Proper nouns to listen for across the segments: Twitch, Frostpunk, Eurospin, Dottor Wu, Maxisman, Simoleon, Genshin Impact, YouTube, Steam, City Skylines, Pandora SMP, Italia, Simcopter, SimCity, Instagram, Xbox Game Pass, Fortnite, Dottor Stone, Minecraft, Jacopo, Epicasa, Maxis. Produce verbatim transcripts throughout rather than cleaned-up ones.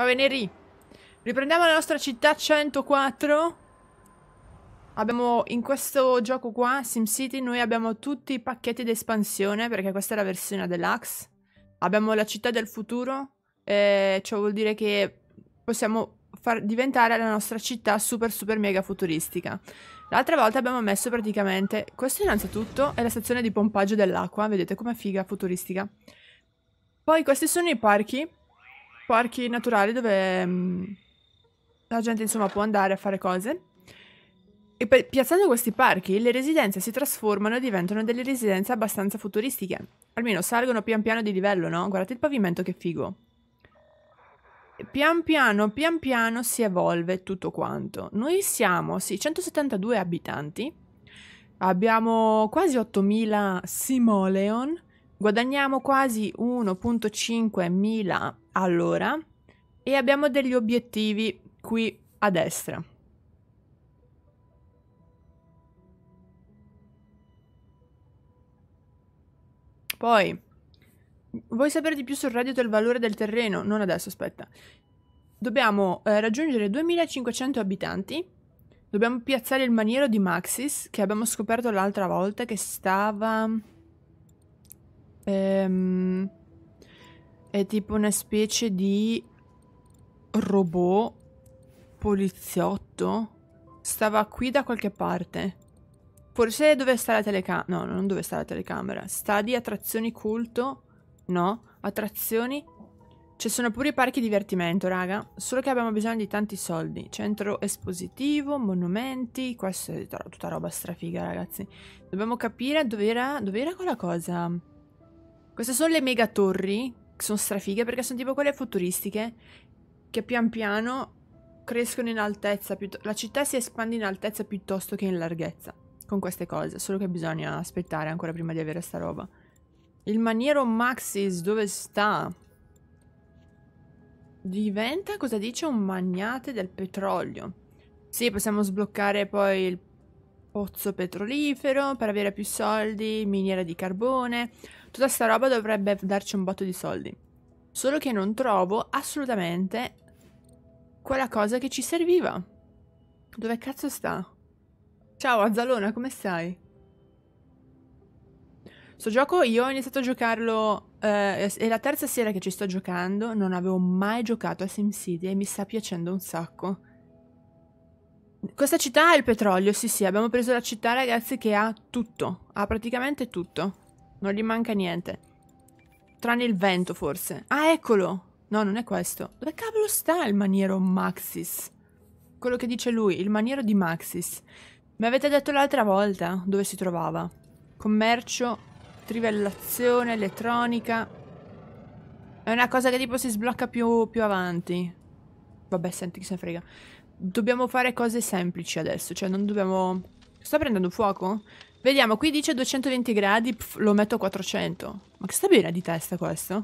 Va bene, Ri. Riprendiamo la nostra città centoquattro. Abbiamo in questo gioco qua, SimCity, noi abbiamo tutti i pacchetti di espansione, perché questa è la versione deluxe. Abbiamo la città del futuro, eh, ciò vuol dire che possiamo far diventare la nostra città super super mega futuristica. L'altra volta abbiamo messo praticamente... Questo innanzitutto è la stazione di pompaggio dell'acqua, vedete com'è figa, futuristica. Poi questi sono i parchi, parchi naturali dove mh, la gente insomma può andare a fare cose. E piazzando questi parchi, le residenze si trasformano e diventano delle residenze abbastanza futuristiche. Almeno salgono pian piano di livello, no? Guardate il pavimento che figo. Pian piano, pian piano si evolve tutto quanto. Noi siamo, sì, centosettantadue abitanti. Abbiamo quasi ottomila simoleon. Guadagniamo quasi uno virgola cinque mila all'ora. E abbiamo degli obiettivi qui a destra. Poi, vuoi sapere di più sul reddito e il valore del terreno? Non adesso, aspetta. Dobbiamo eh, raggiungere duemilacinquecento abitanti. Dobbiamo piazzare il maniero di Maxis, che abbiamo scoperto l'altra volta, che stava... Ehm, è tipo una specie di robot poliziotto. Stava qui da qualche parte. Forse dove sta la telecamera? No, non dove sta la telecamera. Sta di attrazioni culto? No. Attrazioni? Ci sono pure i parchi divertimento, raga. Solo che abbiamo bisogno di tanti soldi. Centro espositivo, monumenti. Questa è tutta roba strafiga, ragazzi. Dobbiamo capire dove era, dove era quella cosa. Queste sono le megatorri. Che sono strafighe perché sono tipo quelle futuristiche. Che pian piano crescono in altezza. La città si espande in altezza piuttosto che in larghezza. Con queste cose, solo che bisogna aspettare ancora prima di avere sta roba. Il maniero Maxis dove sta? Diventa, cosa dice, un magnate del petrolio. Sì, possiamo sbloccare poi il pozzo petrolifero per avere più soldi, miniera di carbone. Tutta sta roba dovrebbe darci un botto di soldi. Solo che non trovo assolutamente quella cosa che ci serviva. Dove cazzo sta? Ciao Azzalona, come stai? Sto gioco io ho iniziato a giocarlo, eh, è la terza sera che ci sto giocando, non avevo mai giocato a SimCity e mi sta piacendo un sacco. Questa città ha il petrolio, sì sì, abbiamo preso la città ragazzi che ha tutto, ha praticamente tutto, non gli manca niente, tranne il vento forse. Ah eccolo, no non è questo, dove cavolo sta il maniero Maxis? Quello che dice lui, il maniero di Maxis. Mi avete detto l'altra volta dove si trovava. Commercio, trivellazione, elettronica. È una cosa che tipo si sblocca più, più avanti. Vabbè, senti, chi se ne frega. Dobbiamo fare cose semplici adesso, cioè non dobbiamo... Sta prendendo fuoco? Vediamo, qui dice duecentoventi gradi, pff, lo metto a quattrocento. Ma che sta bene di testa questo?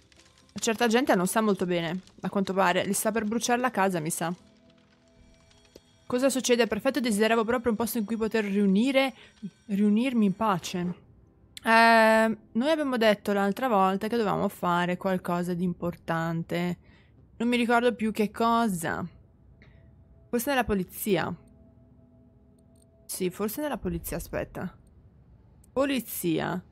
A certa gente non sta molto bene, a quanto pare. Li sta per bruciare la casa, mi sa. Cosa succede? Perfetto, desideravo proprio un posto in cui poter riunire, riunirmi in pace. Eh, noi abbiamo detto l'altra volta che dovevamo fare qualcosa di importante. Non mi ricordo più che cosa. Forse nella polizia. Sì, forse nella polizia, aspetta. Polizia.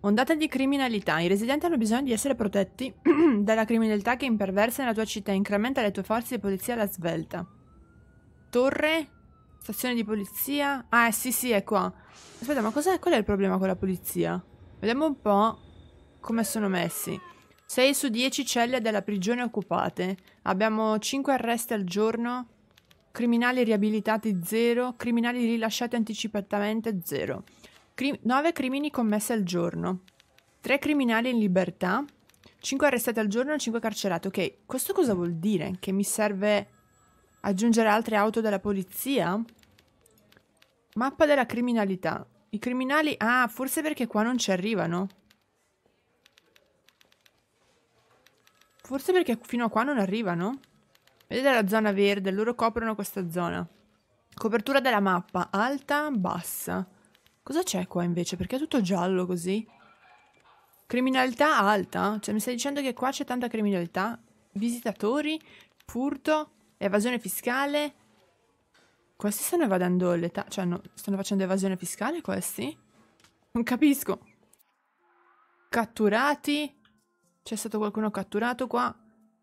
Ondata di criminalità. I residenti hanno bisogno di essere protetti dalla criminalità che imperversa nella tua città. Incrementa le tue forze di polizia alla svelta. Torre, stazione di polizia. Ah, eh, sì, sì, è qua. Aspetta, ma cos'è? Qual è il problema con la polizia? Vediamo un po' come sono messi. sei su dieci celle della prigione occupate. Abbiamo cinque arresti al giorno. Criminali riabilitati zero. Criminali rilasciati anticipatamente zero. Cri- nove crimini commessi al giorno. tre criminali in libertà. cinque arrestati al giorno e cinque carcerati. Ok, questo cosa vuol dire? Che mi serve... Aggiungere altre auto della polizia? Mappa della criminalità. I criminali... Ah, forse perché qua non ci arrivano. Forse perché fino a qua non arrivano. Vedete la zona verde? Loro coprono questa zona. Copertura della mappa. Alta, bassa. Cosa c'è qua invece? Perché è tutto giallo così? Criminalità alta? Cioè mi stai dicendo che qua c'è tanta criminalità? Visitatori, furto, evasione fiscale. Questi stanno evadendo l'età, cioè no, stanno facendo evasione fiscale questi? Non capisco. Catturati. C'è stato qualcuno catturato qua.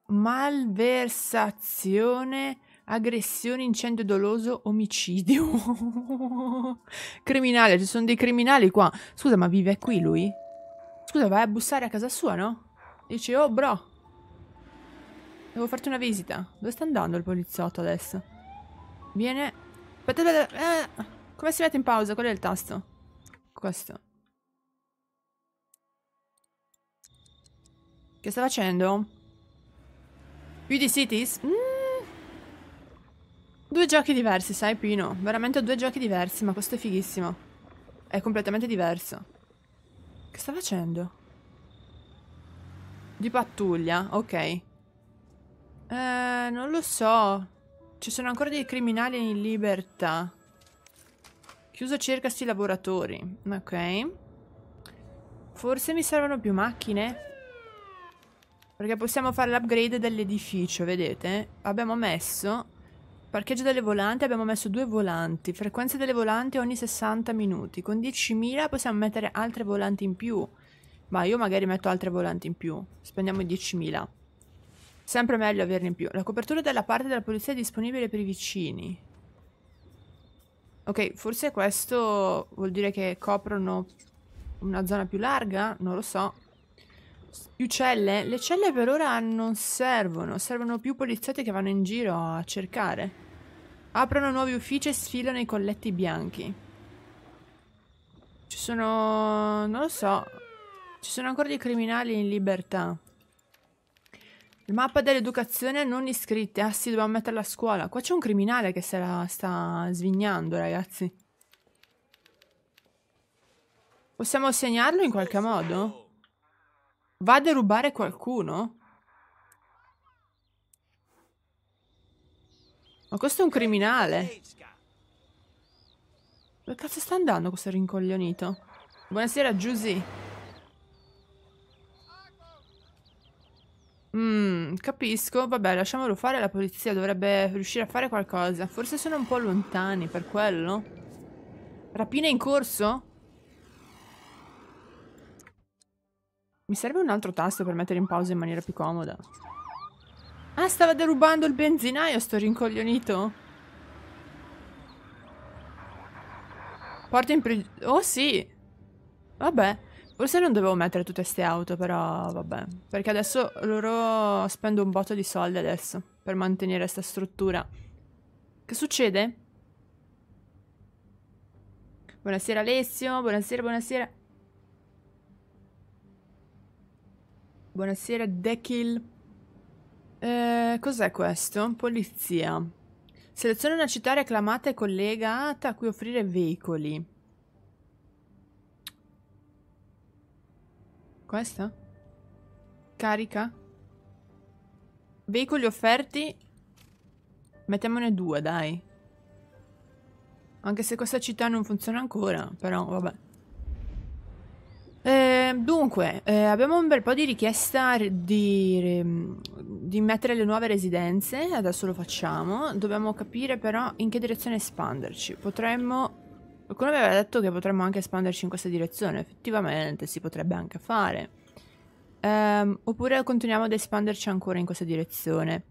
Malversazione, aggressione, incendio doloso, omicidio. Criminale, ci sono dei criminali qua. Scusa, ma vive qui lui? Scusa, vai a bussare a casa sua, no? Dici, oh bro, devo farti una visita. Dove sta andando il poliziotto adesso? Viene. Aspetta, aspetta. Eh. Come si mette in pausa? Qual è il tasto? Questo. Che sta facendo? Beauty Cities? Mm. Due giochi diversi, sai Pino? Veramente due giochi diversi, ma questo è fighissimo. È completamente diverso. Che sta facendo? Di pattuglia, ok. Eh, non lo so. Ci sono ancora dei criminali in libertà. Chiuso circa sti lavoratori. Ok. Forse mi servono più macchine, perché possiamo fare l'upgrade dell'edificio, vedete? Abbiamo messo parcheggio delle volanti, abbiamo messo due volanti. Frequenza delle volanti ogni sessanta minuti. Con diecimila possiamo mettere altre volanti in più. Ma io magari metto altre volanti in più. Spendiamo i diecimila. Sempre meglio averne in più. La copertura della parte della polizia è disponibile per i vicini. Ok, forse questo vuol dire che coprono una zona più larga? Non lo so. Più celle? Le celle per ora non servono. Servono più poliziotti che vanno in giro a cercare. Aprono nuovi uffici e sfilano i colletti bianchi. Ci sono... non lo so. Ci sono ancora dei criminali in libertà. Mappa dell'educazione non iscritte. Ah sì, dobbiamo metterla a scuola. Qua c'è un criminale che se la sta svignando, ragazzi. Possiamo segnarlo in qualche modo? Va a derubare qualcuno? Ma questo è un criminale. Dove cazzo sta andando questo rincoglionito? Buonasera, Giusy. Mmm, capisco. Vabbè, lasciamolo fare, la polizia dovrebbe riuscire a fare qualcosa. Forse sono un po' lontani per quello. Rapina in corso? Mi serve un altro tasto per mettere in pausa in maniera più comoda. Ah, stava derubando il benzinaio sto rincoglionito. Porta in prigione. Oh sì. Vabbè. Forse non dovevo mettere tutte queste auto, però vabbè. Perché adesso loro spendo un botto di soldi adesso per mantenere questa struttura. Che succede? Buonasera Alessio, buonasera, buonasera. Buonasera Dekil. Eh, cos'è questo? Polizia. Seleziona una città reclamata e collegata a cui offrire veicoli. Questa? Carica? Veicoli offerti? Mettiamone due, dai. Anche se questa città non funziona ancora, però vabbè. Eh, dunque, eh, abbiamo un bel po' di richiesta di, di mettere le nuove residenze. Adesso lo facciamo. Dobbiamo capire però in che direzione espanderci. Potremmo... qualcuno aveva detto che potremmo anche espanderci in questa direzione. Effettivamente si potrebbe anche fare. Ehm, oppure continuiamo ad espanderci ancora in questa direzione.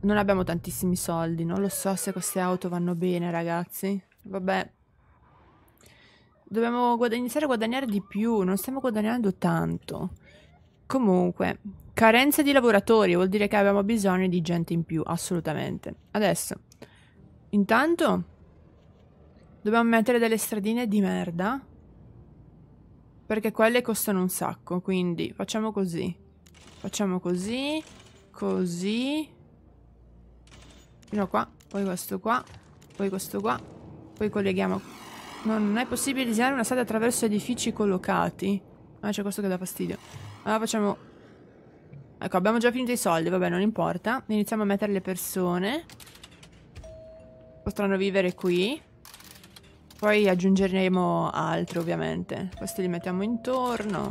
Non abbiamo tantissimi soldi. Non lo so se queste auto vanno bene, ragazzi. Vabbè. Dobbiamo iniziare a guadagnare di più. Non stiamo guadagnando tanto. Comunque. Carenza di lavoratori. Vuol dire che abbiamo bisogno di gente in più. Assolutamente. Adesso. Intanto... dobbiamo mettere delle stradine di merda, perché quelle costano un sacco. Quindi facciamo così. Facciamo così. Così. Fino a qua. Poi questo qua. Poi questo qua. Poi colleghiamo. No, non è possibile disegnare una strada attraverso edifici collocati. Ah, c'è questo che dà fastidio. Allora facciamo. Ecco, abbiamo già finito i soldi. Vabbè, non importa. Iniziamo a mettere le persone. Potranno vivere qui. Poi aggiungeremo altro, ovviamente. Questi li mettiamo intorno.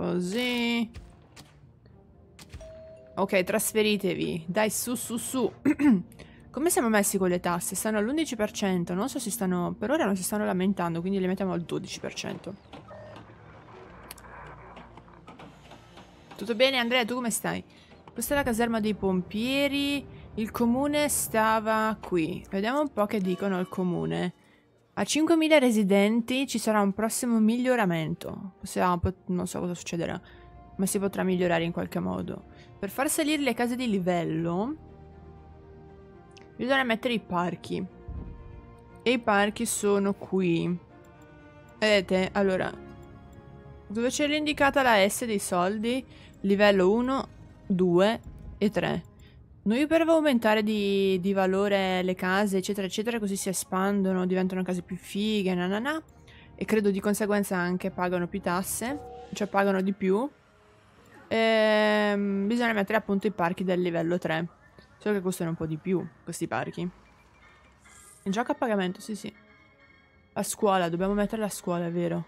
Così. Ok, trasferitevi. Dai, su, su, su. Come siamo messi con le tasse? Stanno all'undici per cento. Non so se stanno... Per ora non si stanno lamentando, quindi le mettiamo al dodici per cento. Tutto bene, Andrea? Tu come stai? Questa è la caserma dei pompieri. Il comune stava qui. Vediamo un po' che dicono il comune. A cinquemila residenti ci sarà un prossimo miglioramento. Non so cosa succederà, ma si potrà migliorare in qualche modo. Per far salire le case di livello bisogna mettere i parchi. E i parchi sono qui. Vedete? Allora, dove c'è l'indicata la S dei soldi? Livello uno, due e tre. Noi per aumentare di, di valore le case eccetera eccetera, così si espandono, diventano case più fighe, nanana, e credo di conseguenza anche pagano più tasse, cioè pagano di più. Ehm, bisogna mettere appunto i parchi del livello tre, solo che costano un po' di più questi parchi. Il gioco a pagamento, sì sì. La scuola, dobbiamo mettere la scuola, è vero.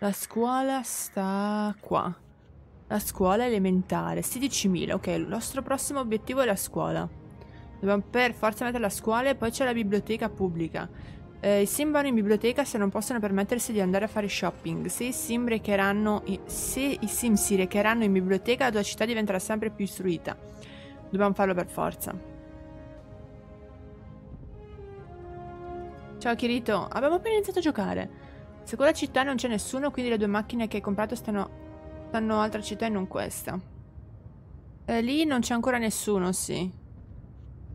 La scuola sta qua. La scuola elementare, sedicimila, ok, il nostro prossimo obiettivo è la scuola. Dobbiamo per forza mettere la scuola e poi c'è la biblioteca pubblica. Eh, I sim vanno in biblioteca se non possono permettersi di andare a fare shopping. Se i sim, recheranno, se i sim si recheranno in biblioteca, la tua città diventerà sempre più istruita. Dobbiamo farlo per forza. Ciao Kirito, abbiamo appena iniziato a giocare. Se quella città non c'è nessuno, quindi le due macchine che hai comprato stanno... Stanno altra città e non questa. E lì non c'è ancora nessuno, sì.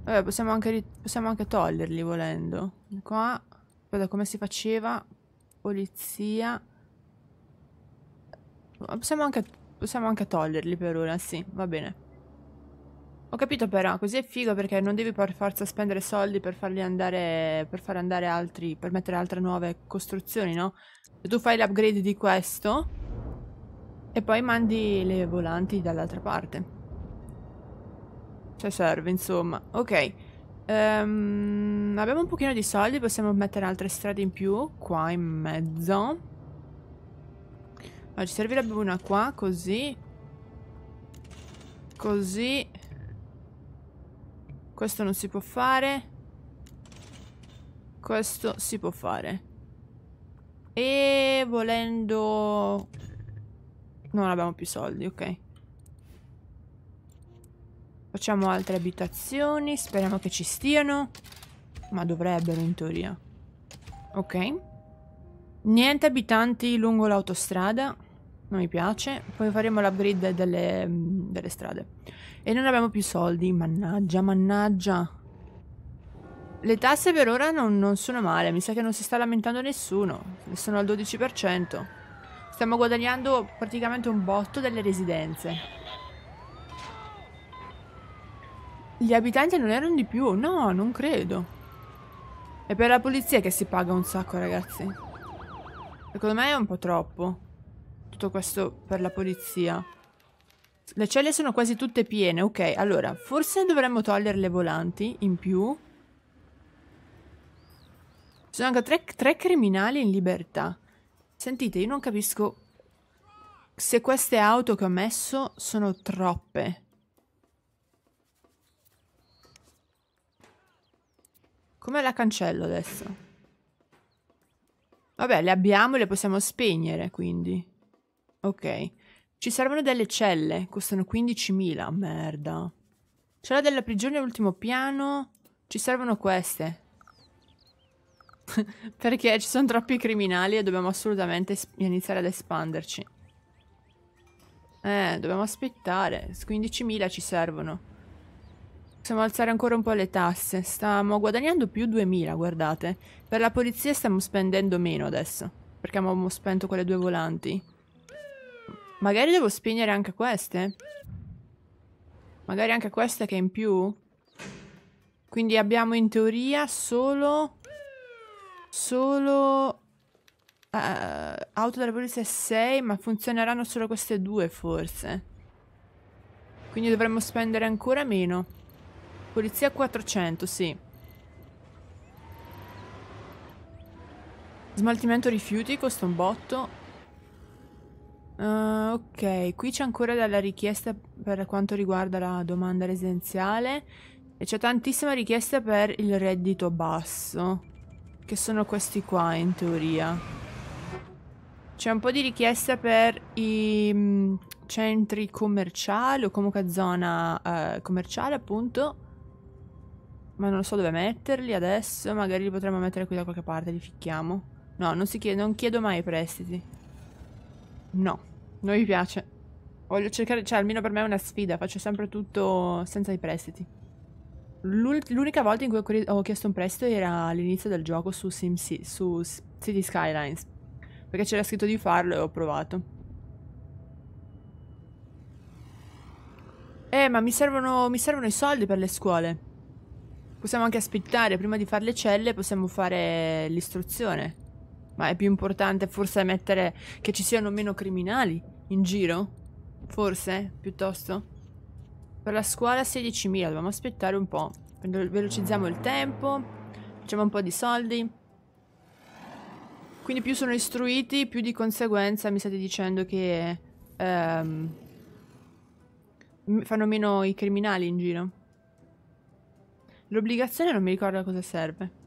Vabbè, possiamo anche, possiamo anche toglierli volendo. Qua, guarda come si faceva. Polizia. Possiamo anche, possiamo anche toglierli per ora, sì, va bene. Ho capito però, così è figo perché non devi per forza spendere soldi per farli andare, per far andare altri, per mettere altre nuove costruzioni, no? Se tu fai l'upgrade di questo... E poi mandi le volanti dall'altra parte. Cioè serve, insomma. Ok. Um, abbiamo un pochino di soldi, possiamo mettere altre strade in più. Qua in mezzo. Ah, ci servirebbe una qua, così. Così. Questo non si può fare. Questo si può fare. E volendo... Non abbiamo più soldi, ok. Facciamo altre abitazioni. Speriamo che ci stiano. Ma dovrebbero in teoria. Ok. Niente abitanti lungo l'autostrada. Non mi piace. Poi faremo l'upgrade delle, delle strade. E non abbiamo più soldi. Mannaggia, mannaggia. Le tasse per ora non, non sono male. Mi sa che non si sta lamentando nessuno. Sono al dodici per cento. Stiamo guadagnando praticamente un botto delle residenze. Gli abitanti non erano di più? No, non credo. È per la polizia che si paga un sacco, ragazzi. Secondo me è un po' troppo. Tutto questo per la polizia. Le celle sono quasi tutte piene. Ok, allora, forse dovremmo togliere le volanti in più. Ci sono anche tre, tre criminali in libertà. Sentite, io non capisco se queste auto che ho messo sono troppe. Come la cancello adesso? Vabbè, le abbiamo e le possiamo spegnere, quindi. Ok. Ci servono delle celle, costano quindicimila, merda. Cella della prigione all'ultimo piano, ci servono queste. Perché ci sono troppi criminali e dobbiamo assolutamente iniziare ad espanderci. Eh, dobbiamo aspettare. quindicimila ci servono. Possiamo alzare ancora un po' le tasse. Stiamo guadagnando più duemila, guardate. Per la polizia stiamo spendendo meno adesso, perché abbiamo spento quelle due volanti. Magari devo spegnere anche queste. Magari anche queste che è in più. Quindi abbiamo in teoria solo... Solo uh, auto della polizia sei, ma funzioneranno solo queste due forse. Quindi dovremmo spendere ancora meno. Polizia quattrocento, sì. Smaltimento rifiuti costa un botto. Eh, Uh, ok, qui c'è ancora della richiesta per quanto riguarda la domanda residenziale e c'è tantissima richiesta per il reddito basso, che sono questi qua in teoria. C'è un po' di richiesta per i mh, centri commerciali o comunque zona eh, commerciale, appunto, ma non so dove metterli adesso. Magari li potremmo mettere qui da qualche parte, li ficchiamo. No, non, si chied- non chiedo mai i prestiti. No, non mi piace. Voglio cercare, cioè almeno per me è una sfida, faccio sempre tutto senza i prestiti. L'unica volta in cui ho chiesto un prestito era all'inizio del gioco su, Sim su City Skylines, perché c'era scritto di farlo e ho provato. Eh, ma mi servono, mi servono i soldi per le scuole. Possiamo anche aspettare, prima di fare le celle possiamo fare l'istruzione. Ma è più importante forse mettere che ci siano meno criminali in giro? Forse, piuttosto? Per la scuola sedicimila, dobbiamo aspettare un po'. Velocizziamo il tempo, facciamo un po' di soldi. Quindi più sono istruiti, più di conseguenza mi state dicendo che ehm, fanno meno i criminali in giro. L'obbligazione non mi ricordo a cosa serve.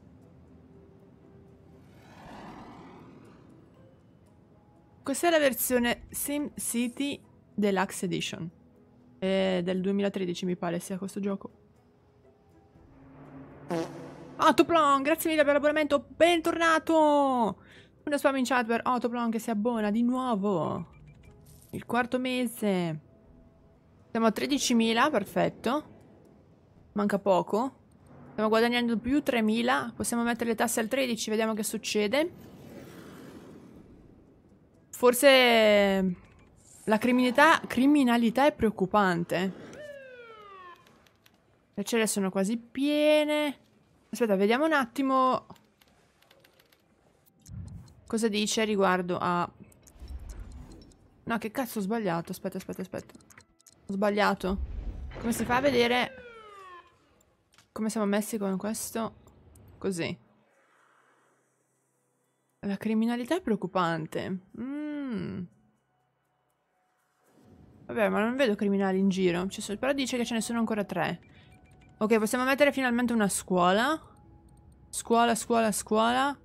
Questa è la versione SimCity Deluxe Edition. È del duemilatredici mi pare sia questo gioco. Autoplon, grazie mille per l'abbonamento, bentornato! Uno spam in chat per Autoplon che si abbona di nuovo. Il quarto mese. Siamo a tredicimila, perfetto. Manca poco. Stiamo guadagnando più tremila, possiamo mettere le tasse al tredici, vediamo che succede. Forse la criminalità, criminalità è preoccupante. Le celle sono quasi piene. Aspetta, vediamo un attimo cosa dice riguardo a... No, che cazzo, ho sbagliato. Aspetta, aspetta, aspetta. Ho sbagliato. Come si fa a vedere come siamo messi con questo? Così. La criminalità è preoccupante. Mm. Vabbè, ma non vedo criminali in giro. Cioè, però dice che ce ne sono ancora tre. Ok, possiamo mettere finalmente una scuola. Scuola, scuola, scuola.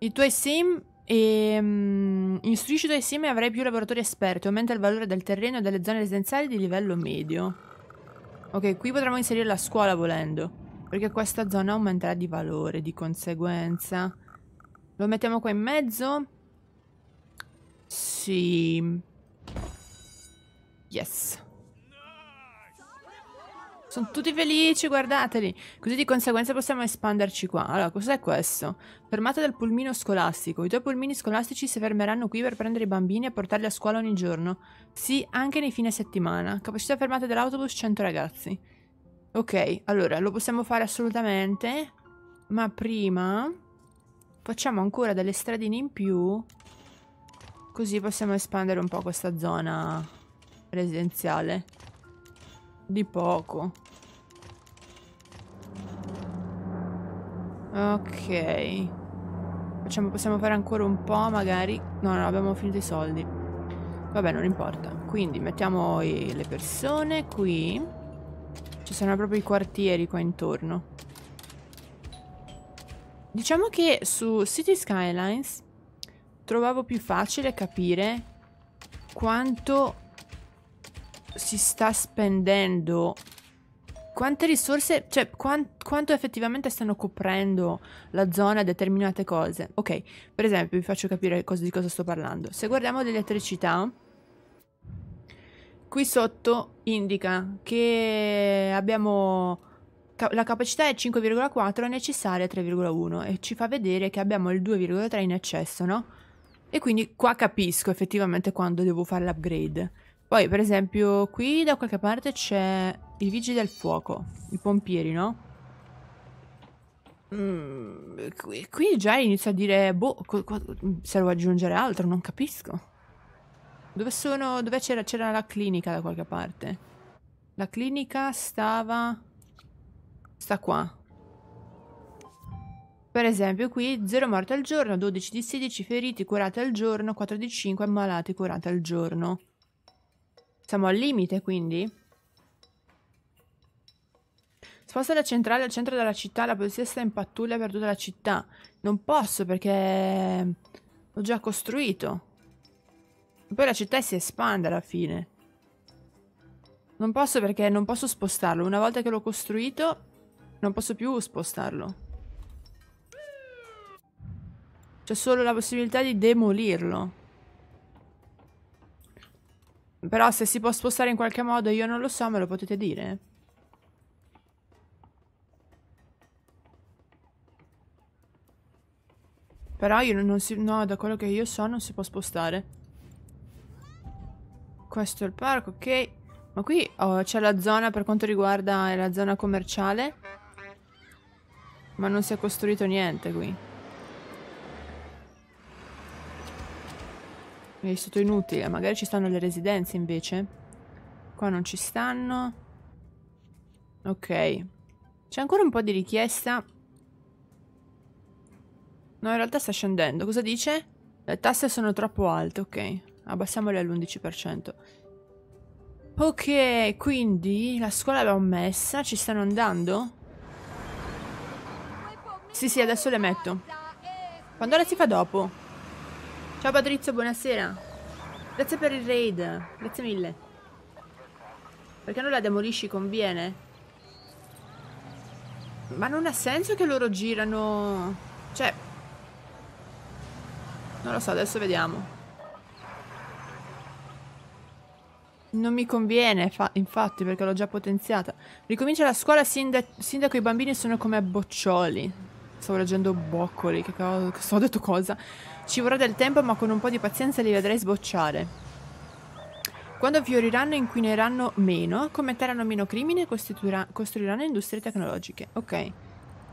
I tuoi sim... E, um, istruisci i tuoi sim e avrai più lavoratori esperti. Aumenta il valore del terreno e delle zone residenziali di livello medio. Ok, qui potremmo inserire la scuola volendo, perché questa zona aumenterà di valore di conseguenza. Lo mettiamo qua in mezzo? Sì. Yes. Sono tutti felici, guardateli. Così di conseguenza possiamo espanderci qua. Allora, cos'è questo? Fermata del pulmino scolastico. I tuoi pulmini scolastici si fermeranno qui per prendere i bambini e portarli a scuola ogni giorno. Sì, anche nei fine settimana. Capacità fermata dell'autobus cento ragazzi. Ok, allora, lo possiamo fare assolutamente, ma prima facciamo ancora delle stradine in più, così possiamo espandere un po' questa zona residenziale. Di poco. Ok. Facciamo, possiamo fare ancora un po', magari... No, no, abbiamo finito i soldi. Vabbè, non importa. Quindi mettiamo i, le persone qui... Ci sono proprio i quartieri qua intorno. Diciamo che su City Skylines trovavo più facile capire quanto si sta spendendo, quante risorse, cioè quant quanto effettivamente stanno coprendo la zona determinate cose. Ok, per esempio vi faccio capire cosa, di cosa sto parlando. Se guardiamo l'elettricità, qui sotto indica che abbiamo ca la capacità è cinque virgola quattro, necessaria tre virgola uno e ci fa vedere che abbiamo il due virgola tre in eccesso, no? E quindi qua capisco effettivamente quando devo fare l'upgrade. Poi per esempio qui da qualche parte c'è i vigili del fuoco, i pompieri, no? Mm, qui, qui già inizio a dire boh, serve aggiungere altro, non capisco. Dove sono? Dove c'era? C'era la clinica da qualche parte. La clinica stava... Sta qua. Per esempio qui zero morti al giorno, dodici di sedici, feriti curati al giorno, quattro di cinque, ammalati curati al giorno. Siamo al limite quindi. Sposta la centrale al centro della città, la polizia sta in pattuglia per tutta la città. Non posso perché ho già costruito. Poi la città si espande alla fine. Non posso perché non posso spostarlo. Una volta che l'ho costruito non posso più spostarlo. C'è solo la possibilità di demolirlo. Però se si può spostare in qualche modo io non lo so, me lo potete dire? Però io non si... No, da quello che io so non si può spostare. Questo è il parco, ok. Ma qui oh, c'è la zona per quanto riguarda la zona commerciale. Ma non si è costruito niente qui. È stato inutile. Magari ci stanno le residenze invece. Qua non ci stanno. Ok. C'è ancora un po' di richiesta. No, in realtà sta scendendo. Cosa dice? Le tasse sono troppo alte, ok. Abbassiamole all'undici per cento. Ok, quindi la scuola l'abbiamo messa. Ci stanno andando? Sì, sì, adesso le metto. Pandora si fa dopo. Ciao Patrizio, buonasera. Grazie per il raid. Grazie mille. Perché non la demolisci? Conviene. Ma non ha senso che loro girano. Cioè, non lo so, adesso vediamo. Non mi conviene, infatti, perché l'ho già potenziata. Ricomincia la scuola, sindaco, sindaco, i bambini sono come boccioli. Stavo leggendo boccoli, che cosa, ho detto cosa? Ci vorrà del tempo, ma con un po' di pazienza li vedrai sbocciare. Quando fioriranno inquineranno meno, commetteranno meno crimini e costruiranno industrie tecnologiche. Ok.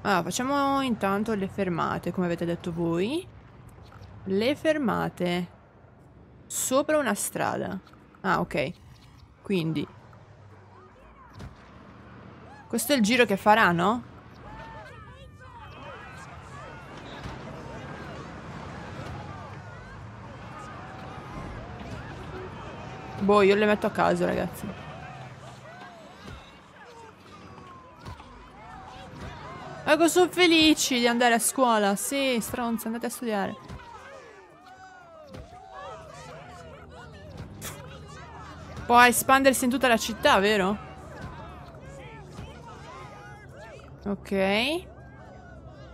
Allora, facciamo intanto le fermate, come avete detto voi. Le fermate. Sopra una strada. Ah, ok. Quindi. Questo è il giro che farà, no? Boh, io le metto a caso, ragazzi. Ecco, sono felici di andare a scuola. Sì, stronzi, andate a studiare. Può espandersi in tutta la città, vero? Ok.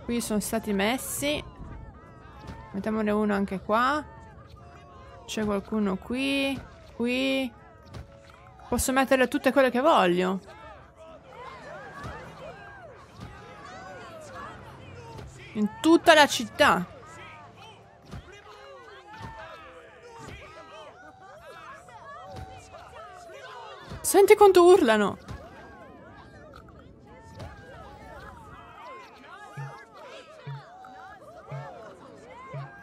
Qui sono stati messi. Mettiamone uno anche qua. C'è qualcuno qui. Qui posso metterle tutte quelle che voglio. In tutta la città. Senti quanto urlano.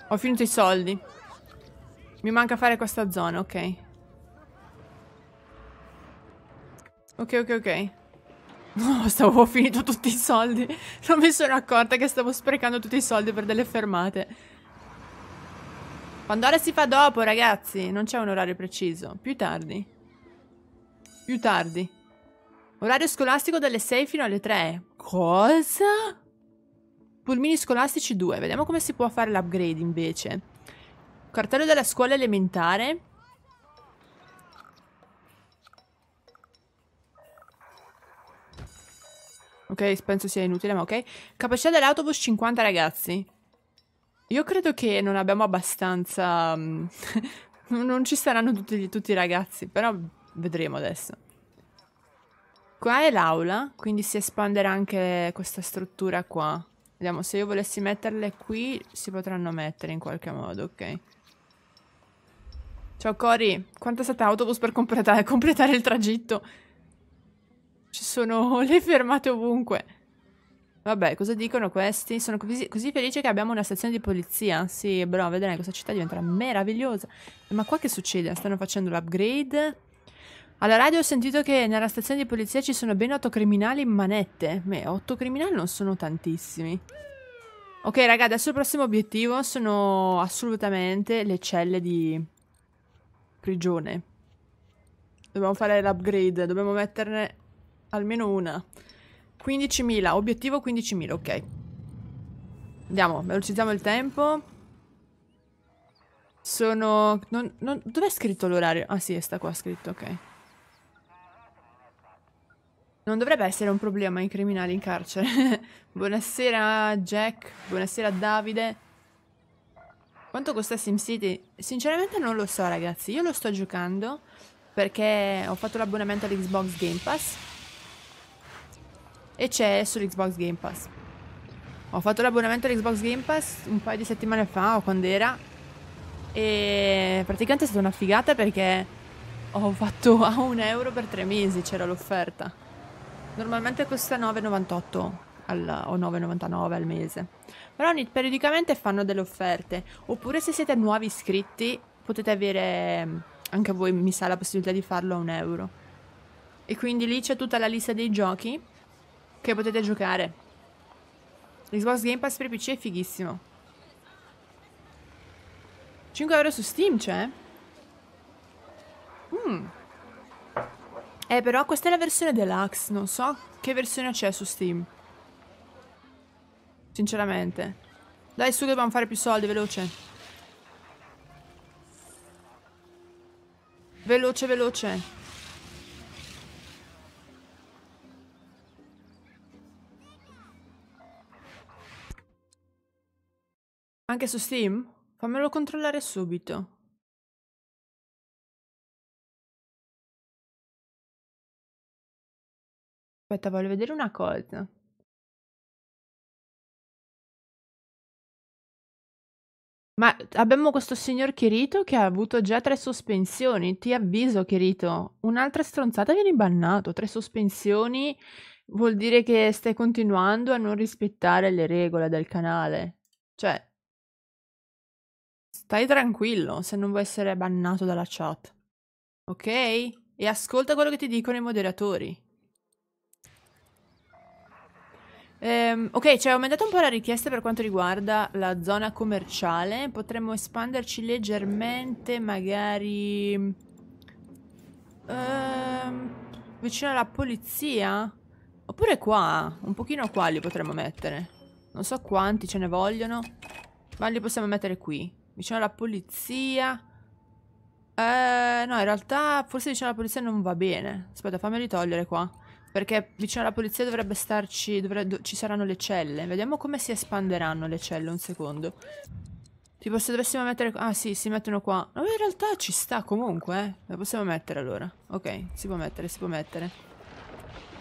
Ho finito i soldi. Mi manca fare questa zona, ok. Ok, ok, ok. No, stavo ho finito tutti i soldi. Non mi sono accorta che stavo sprecando tutti i soldi per delle fermate. Pandora si fa dopo, ragazzi. Non c'è un orario preciso. Più tardi. Più tardi. Orario scolastico dalle sei fino alle tre. Cosa? Pulmini scolastici due. Vediamo come si può fare l'upgrade invece. Cartello della scuola elementare. Ok, penso sia inutile, ma ok. Capacità dell'autobus cinquanta ragazzi. Io credo che non abbiamo abbastanza... non ci saranno tutti, tutti i ragazzi, però vedremo adesso. Qua è l'aula, quindi si espanderà anche questa struttura qua. Vediamo, se io volessi metterle qui, si potranno mettere in qualche modo, ok. Ciao Cori, quanto è stato autobus per completare, completare il tragitto? Ci sono le fermate ovunque. Vabbè, cosa dicono questi? Sono così, così felice che abbiamo una stazione di polizia. Sì, bro, vedrai, questa città diventerà meravigliosa. Ma qua che succede? Stanno facendo l'upgrade? Alla radio ho sentito che nella stazione di polizia ci sono ben otto criminali in manette. Beh, otto criminali non sono tantissimi. Ok raga, adesso il prossimo obiettivo sono assolutamente le celle di prigione. Dobbiamo fare l'upgrade, dobbiamo metterne almeno una. quindicimila, obiettivo quindicimila, ok. Andiamo, velocizziamo il tempo. Sono... Non, non... Dov'è scritto l'orario? Ah sì, sta qua scritto, ok. Non dovrebbe essere un problema i criminali in carcere. Buonasera Jack, buonasera Davide. Quanto costa SimCity? Sinceramente non lo so ragazzi, io lo sto giocando perché ho fatto l'abbonamento all'Xbox Game Pass e c'è sull'Xbox Game Pass. Ho fatto l'abbonamento all'Xbox Game Pass un paio di settimane fa o quando era e praticamente è stata una figata perché ho fatto a un euro per tre mesi, c'era l'offerta. Normalmente costa nove e novantotto o nove e novantanove al mese. Però periodicamente fanno delle offerte. Oppure se siete nuovi iscritti potete avere anche voi, mi sa, la possibilità di farlo a un euro. E quindi lì c'è tutta la lista dei giochi che potete giocare. Xbox Game Pass per P C è fighissimo. cinque euro su Steam c'è? Mmm. Eh però questa è la versione deluxe, non so che versione c'è su Steam. Sinceramente. Dai su che dobbiamo fare più soldi, veloce. Veloce, veloce. Anche su Steam? Fammelo controllare subito. Aspetta, voglio vedere una cosa. Ma abbiamo questo signor Kirito che ha avuto già tre sospensioni. Ti avviso, Kirito. Un'altra stronzata viene bannato. Tre sospensioni vuol dire che stai continuando a non rispettare le regole del canale. Cioè, stai tranquillo se non vuoi essere bannato dalla chat. Ok? E ascolta quello che ti dicono i moderatori. Um, ok, cioè ho aumentato un po' la richiesta per quanto riguarda la zona commerciale. Potremmo espanderci leggermente, magari um, vicino alla polizia. Oppure qua, un pochino qua li potremmo mettere. Non so quanti ce ne vogliono, ma li possiamo mettere qui, vicino alla polizia. uh, No, in realtà forse vicino alla polizia non va bene. Aspetta, fammeli togliere qua, perché vicino alla polizia dovrebbe starci, dovrebbe, ci saranno le celle. Vediamo come si espanderanno le celle, un secondo. Tipo se dovessimo mettere... Ah sì, si mettono qua. No, in realtà ci sta comunque, eh. La possiamo mettere allora. Ok, si può mettere, si può mettere.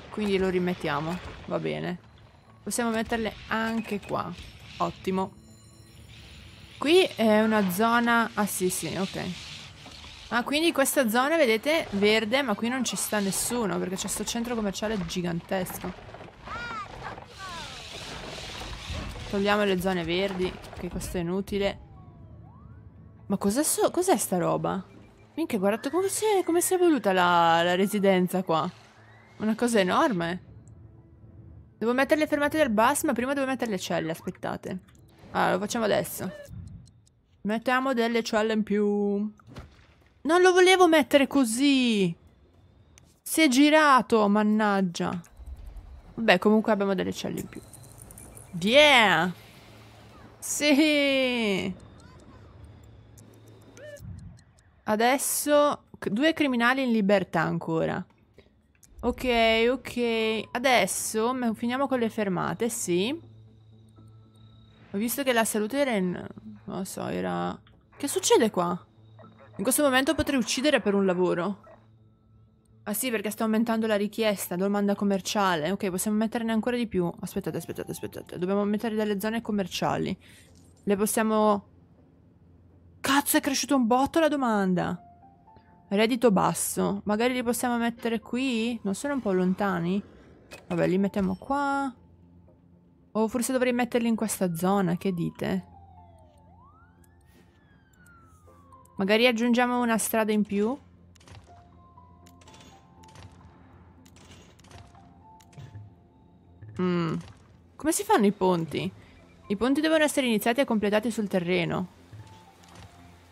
Quindi lo rimettiamo, va bene. Possiamo metterle anche qua. Ottimo. Qui è una zona... Ah sì, sì, ok. Ah, quindi questa zona, vedete, verde, ma qui non ci sta nessuno, perché c'è sto centro commerciale gigantesco. Togliamo le zone verdi, che questo è inutile. Ma cos'è so cos'è sta roba? Minchia, guardate come si è, come si è evoluta la, la residenza qua. Una cosa enorme. Devo mettere le fermate del bus, ma prima devo mettere le celle, aspettate. Allora, lo facciamo adesso. Mettiamo delle celle in più... Non lo volevo mettere così! Si è girato, mannaggia! Vabbè, comunque abbiamo delle celle in più. Yeah! Sì! Adesso... Due criminali in libertà ancora. Ok, ok. Adesso finiamo con le fermate, sì. Ho visto che la salute era in... Non lo so, era... Che succede qua? In questo momento potrei uccidere per un lavoro. Ah sì, perché sta aumentando la richiesta, domanda commerciale. Ok, possiamo metterne ancora di più. Aspettate, aspettate, aspettate. Dobbiamo mettere delle zone commerciali. Le possiamo... Cazzo, è cresciuto un botto la domanda. Reddito basso. Magari li possiamo mettere qui? Non sono un po' lontani? Vabbè, li mettiamo qua. O forse dovrei metterli in questa zona, che dite? Magari aggiungiamo una strada in più. Mm. Come si fanno i ponti? I ponti devono essere iniziati e completati sul terreno.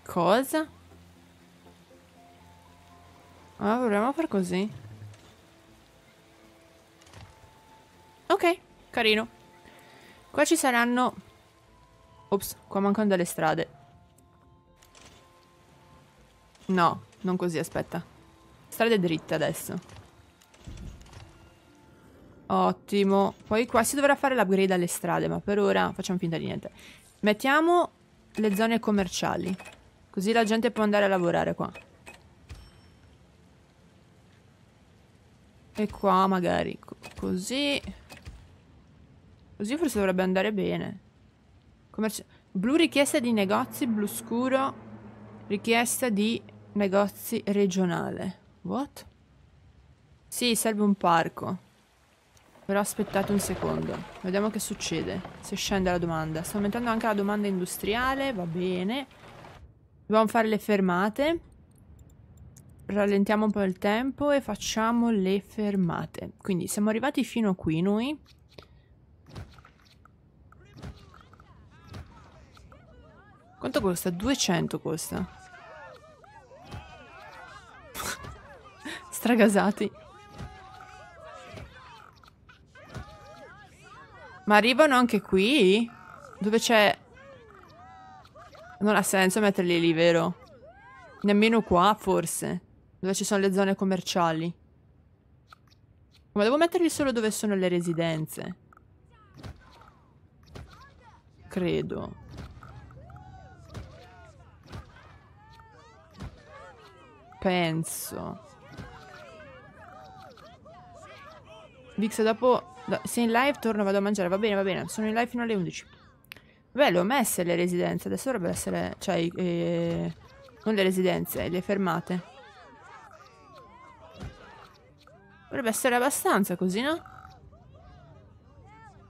Cosa? Ah, proviamo a far così. Ok, carino. Qua ci saranno... Ops, qua mancano delle strade. No, non così, aspetta. Strade dritte adesso. Ottimo. Poi qua si dovrà fare l'upgrade alle strade, ma per ora facciamo finta di niente. Mettiamo le zone commerciali, così la gente può andare a lavorare qua. E qua magari co così. Così forse dovrebbe andare bene. Commerci blu richiesta di negozi, blu scuro richiesta di negozi regionale. What? Sì, serve un parco. Però aspettate un secondo. Vediamo che succede. Se scende la domanda. Sta aumentando anche la domanda industriale. Va bene. Dobbiamo fare le fermate. Rallentiamo un po' il tempo e facciamo le fermate. Quindi siamo arrivati fino a qui noi. Quanto costa? duecento costa. Stragasati. Ma arrivano anche qui? Dove c'è... Non ha senso metterli lì, vero? Nemmeno qua, forse. Dove ci sono le zone commerciali. Ma devo metterli solo dove sono le residenze. Credo. Penso. Vix, dopo... Se in live torno vado a mangiare. Va bene, va bene. Sono in live fino alle undici. Beh, le ho messe le residenze. Adesso dovrebbero essere... Cioè, eh, non le residenze, le fermate. Dovrebbe essere abbastanza così, no?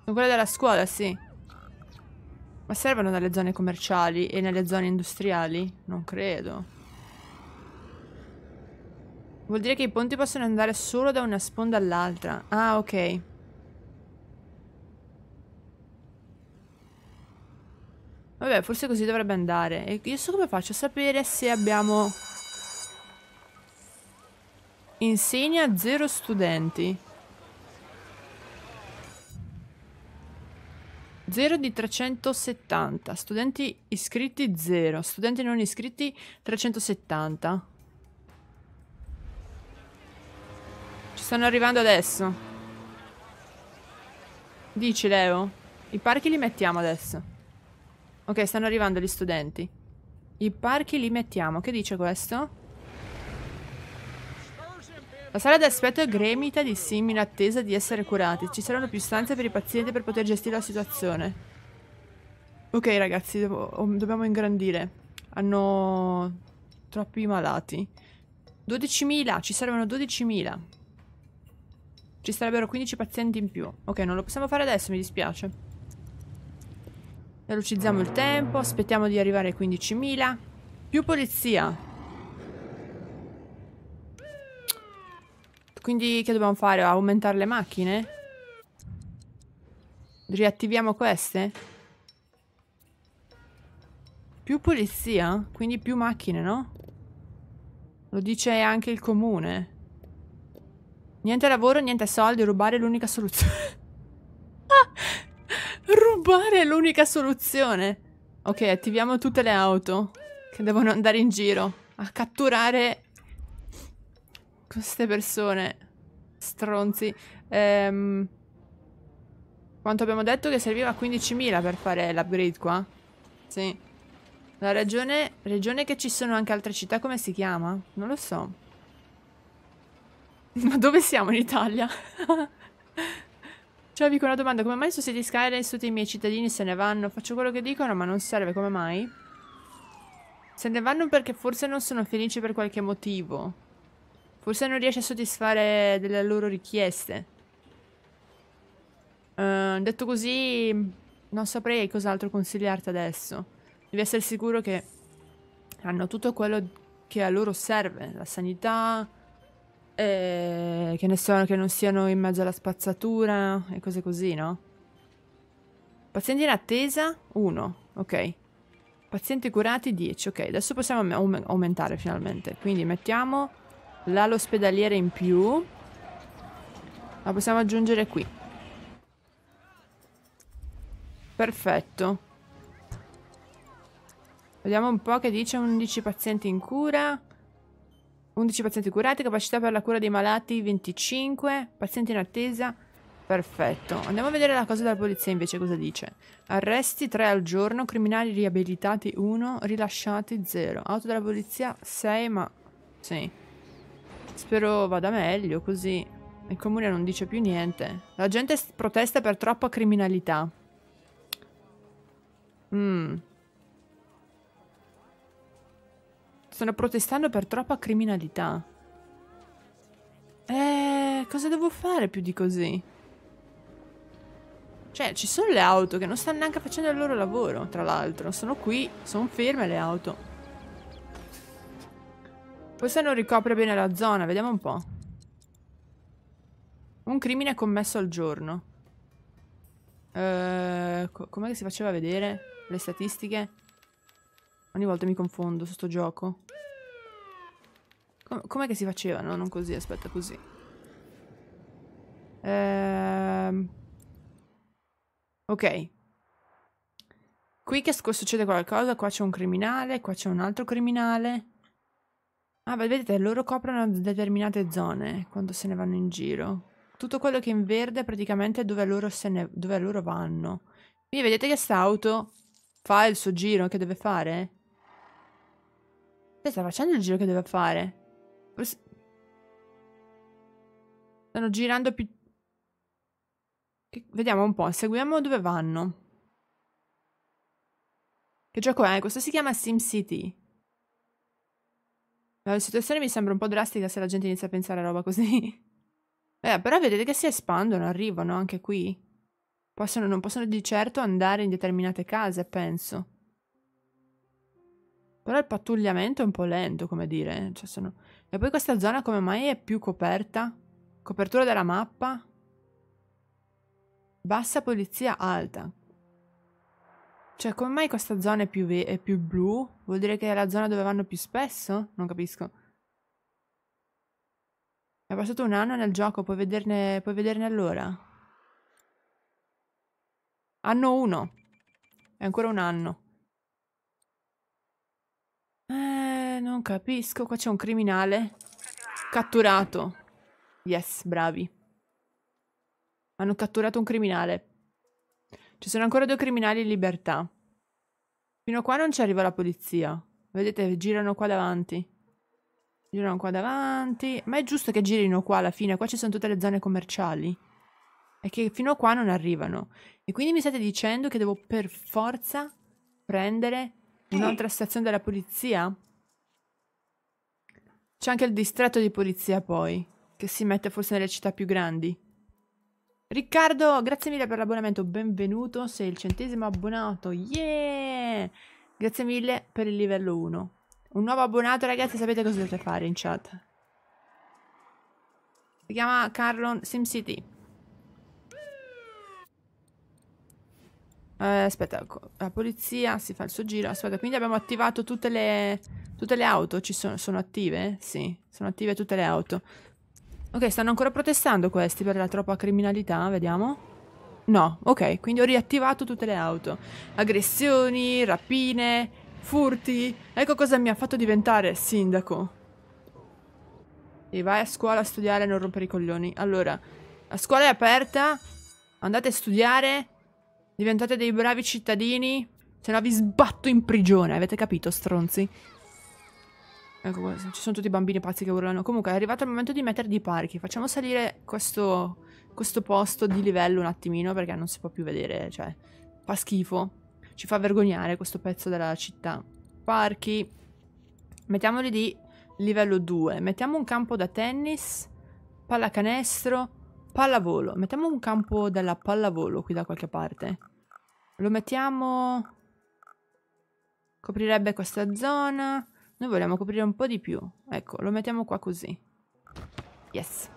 Sono quelle della scuola, sì. Ma servono nelle zone commerciali e nelle zone industriali? Non credo. Vuol dire che i ponti possono andare solo da una sponda all'altra. Ah, ok. Vabbè, forse così dovrebbe andare. E io so come faccio a sapere se abbiamo... Insegna zero studenti. zero di trecentosettanta. Studenti iscritti zero. Studenti non iscritti trecentosettanta. Ci stanno arrivando adesso. Dici, Leo? I parchi li mettiamo adesso. Ok, stanno arrivando gli studenti. I parchi li mettiamo. Che dice questo? La sala d'aspetto è gremita di sim in attesa di essere curati. Ci saranno più stanze per i pazienti per poter gestire la situazione. Ok ragazzi, do dobbiamo ingrandire. Hanno troppi malati. dodicimila, ci servono dodicimila. Ci sarebbero quindici pazienti in più. Ok, non lo possiamo fare adesso, mi dispiace. Velocizziamo il tempo, aspettiamo di arrivare ai quindicimila. Più polizia. Quindi che dobbiamo fare? Aumentare le macchine? Riattiviamo queste? Più polizia? Quindi più macchine, no? Lo dice anche il comune. Niente lavoro, niente soldi, rubare è l'unica soluzione. Rubare è l'unica soluzione. Ok, attiviamo tutte le auto che devono andare in giro a catturare queste persone stronzi. ehm, Quanto abbiamo detto che serviva quindicimila per fare l'upgrade qua? Sì. La regione, regione che ci sono anche altre città, come si chiama? Non lo so. Ma dove siamo in Italia? Ciao Vico, una domanda, come mai su City Skylines tutti i miei cittadini se ne vanno? Faccio quello che dicono ma non serve, come mai? Se ne vanno perché forse non sono felici per qualche motivo. Forse non riesce a soddisfare delle loro richieste. uh, Detto così, non saprei cos'altro consigliarti adesso. Devi essere sicuro che hanno tutto quello che a loro serve. La sanità... E che ne sono, che non siano in mezzo alla spazzatura e cose così, no? Pazienti in attesa, uno, ok. Pazienti curati, dieci, ok. Adesso possiamo aumentare finalmente. Quindi mettiamo l'ospedaliere in più. La possiamo aggiungere qui. Perfetto. Vediamo un po' che dice. Undici pazienti in cura. undici pazienti curati, capacità per la cura dei malati venticinque, pazienti in attesa, perfetto. Andiamo a vedere la cosa della polizia invece, cosa dice. Arresti tre al giorno, criminali riabilitati uno, rilasciati zero, auto della polizia sei, ma sì. Spero vada meglio così. Il comune non dice più niente. La gente protesta per troppa criminalità. Mmm. Stanno protestando per troppa criminalità. Eh, cosa devo fare più di così? Cioè, ci sono le auto che non stanno neanche facendo il loro lavoro, tra l'altro. Sono qui, sono ferme le auto. Poi se non ricopre bene la zona, vediamo un po'. Un crimine commesso al giorno. Eh, com'è che si faceva vedere le statistiche? Ogni volta mi confondo su sto gioco. Com com'è che si faceva? No, non così, aspetta, così. Ehm... Ok. Qui che succede qualcosa, qua c'è un criminale, qua c'è un altro criminale. Ah, beh, vedete, loro coprono determinate zone quando se ne vanno in giro. Tutto quello che è in verde praticamente è dove loro, se ne dove loro vanno. Quindi vedete che sta auto fa il suo giro che deve fare? Sta facendo il giro che deve fare. Stanno girando più... Che... Vediamo un po', seguiamo dove vanno. Che gioco è? Questo si chiama SimCity. La situazione mi sembra un po' drastica se la gente inizia a pensare a roba così. Eh, però vedete che si espandono, arrivano anche qui. Possono, non possono di certo andare in determinate case, penso. Però il pattugliamento è un po' lento, come dire. Cioè sono... E poi questa zona come mai è più coperta? Copertura della mappa? Bassa polizia alta. Cioè come mai questa zona è più, è più blu? Vuol dire che è la zona dove vanno più spesso? Non capisco. È passato un anno nel gioco, puoi vederne, puoi vederne allora. Anno uno. È ancora un anno. Eh, non capisco. Qua c'è un criminale. Catturato. Yes, bravi. Hanno catturato un criminale. Ci sono ancora due criminali in libertà. Fino a qua non ci arriva la polizia. Vedete, girano qua davanti. Girano qua davanti. Ma è giusto che girino qua alla fine. Qua ci sono tutte le zone commerciali. È che fino a qua non arrivano. E quindi mi state dicendo che devo per forza prendere un'altra stazione della polizia? C'è anche il distretto di polizia poi, che si mette forse nelle città più grandi. Riccardo, grazie mille per l'abbonamento, benvenuto. Sei il centesimo abbonato, yeah! Grazie mille per il livello uno. Un nuovo abbonato, ragazzi, sapete cosa dovete fare in chat. Si chiama Carlon SimCity. Uh, aspetta, la polizia si fa il suo giro. Aspetta, quindi abbiamo attivato tutte le, tutte le auto. Ci sono, sono attive? Sì, sono attive tutte le auto. Ok, stanno ancora protestando questi per la troppa criminalità, vediamo. No, ok, quindi ho riattivato tutte le auto. Aggressioni, rapine, furti. Ecco cosa mi ha fatto diventare sindaco. E vai a scuola a studiare, non rompere i coglioni. Allora, la scuola è aperta. Andate a studiare. Diventate dei bravi cittadini, se no vi sbatto in prigione, avete capito, stronzi? Ecco qua, ci sono tutti i bambini pazzi che urlano. Comunque è arrivato il momento di mettere dei parchi. Facciamo salire questo, questo posto di livello un attimino, perché non si può più vedere, cioè, fa schifo. Ci fa vergognare questo pezzo della città. Parchi. Mettiamoli di livello due. Mettiamo un campo da tennis, pallacanestro... Pallavolo. Mettiamo un campo della pallavolo qui da qualche parte. Lo mettiamo... Coprirebbe questa zona. Noi vogliamo coprire un po' di più. Ecco, lo mettiamo qua così. Yes.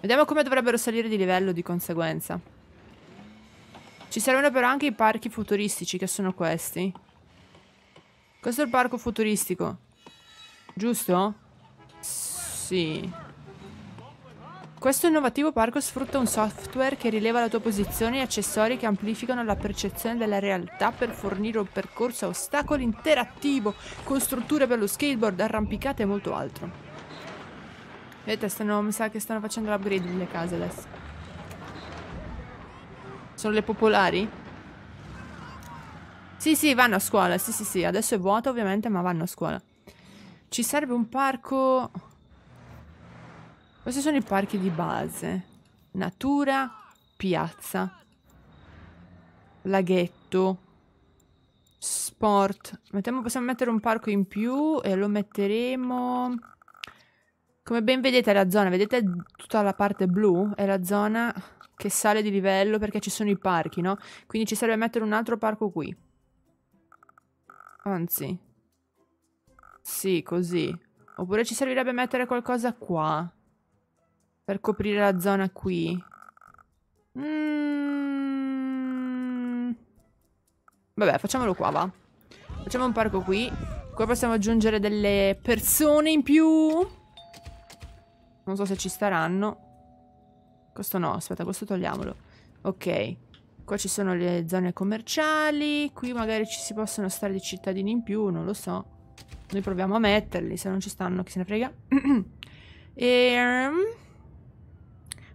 Vediamo come dovrebbero salire di livello di conseguenza. Ci servono però anche i parchi futuristici, che sono questi. Questo è il parco futuristico, giusto? Sì. Questo innovativo parco sfrutta un software che rileva la tua posizione e accessori che amplificano la percezione della realtà per fornire un percorso a ostacoli interattivo, con strutture per lo skateboard, arrampicate e molto altro. Vedete, stanno, mi sa che stanno facendo l'upgrade delle case adesso. Sono le popolari? Sì, sì, vanno a scuola, sì, sì, sì. Adesso è vuoto ovviamente, ma vanno a scuola. Ci serve un parco... Questi sono i parchi di base. Natura, piazza, laghetto, sport. Mettiamo, possiamo mettere un parco in più e lo metteremo... Come ben vedete la zona, vedete tutta la parte blu? È la zona che sale di livello perché ci sono i parchi, no? Quindi ci serve mettere un altro parco qui. Anzi. Sì, così. Oppure ci servirebbe mettere qualcosa qua. Per coprire la zona qui. Mm... Vabbè, facciamolo qua, va. Facciamo un parco qui. Qua possiamo aggiungere delle persone in più. Non so se ci staranno. Questo no, aspetta, questo togliamolo. Ok. Qua ci sono le zone commerciali. Qui magari ci si possono stare dei cittadini in più, non lo so. Noi proviamo a metterli. Se non ci stanno, chi se ne frega. E...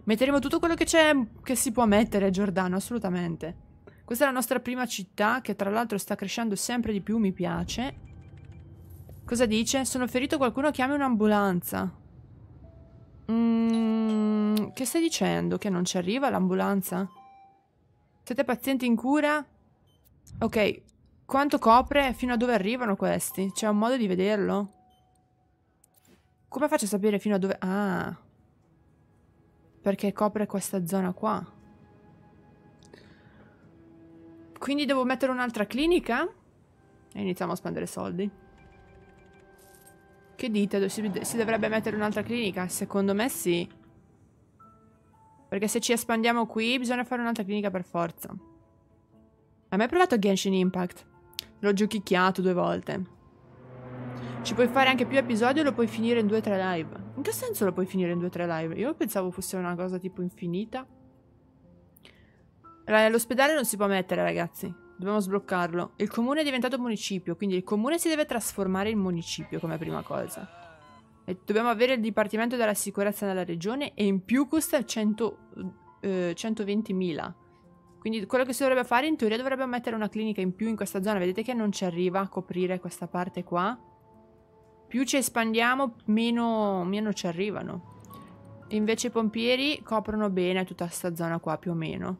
metteremo tutto quello che c'è, che si può mettere, Giordano, assolutamente. Questa è la nostra prima città, che tra l'altro sta crescendo sempre di più, mi piace. Cosa dice? Sono ferito, qualcuno chiami un'ambulanza. Mm, che stai dicendo? Che non ci arriva l'ambulanza? Siete pazienti in cura? Ok, quanto copre? Fino a dove arrivano questi? C'è un modo di vederlo? Come faccio a sapere fino a dove... Ah... Perché copre questa zona qua. Quindi devo mettere un'altra clinica? E iniziamo a spendere soldi. Che dite? Si, si dovrebbe mettere un'altra clinica? Secondo me sì. Perché se ci espandiamo qui bisogna fare un'altra clinica per forza. Hai mai provato Genshin Impact? L'ho giochicchiato due volte. Ci puoi fare anche più episodi o lo puoi finire in due o tre live? In che senso lo puoi finire in due o tre live? Io pensavo fosse una cosa tipo infinita. L'ospedale non si può mettere, ragazzi. Dobbiamo sbloccarlo. Il comune è diventato municipio, quindi il comune si deve trasformare in municipio come prima cosa. E dobbiamo avere il dipartimento della sicurezza nella regione e in più costa centoventimila. Quindi quello che si dovrebbe fare in teoria dovrebbe mettere una clinica in più in questa zona. Vedete che non ci arriva a coprire questa parte qua. Più ci espandiamo, meno, meno ci arrivano. Invece i pompieri coprono bene tutta sta zona qua, più o meno.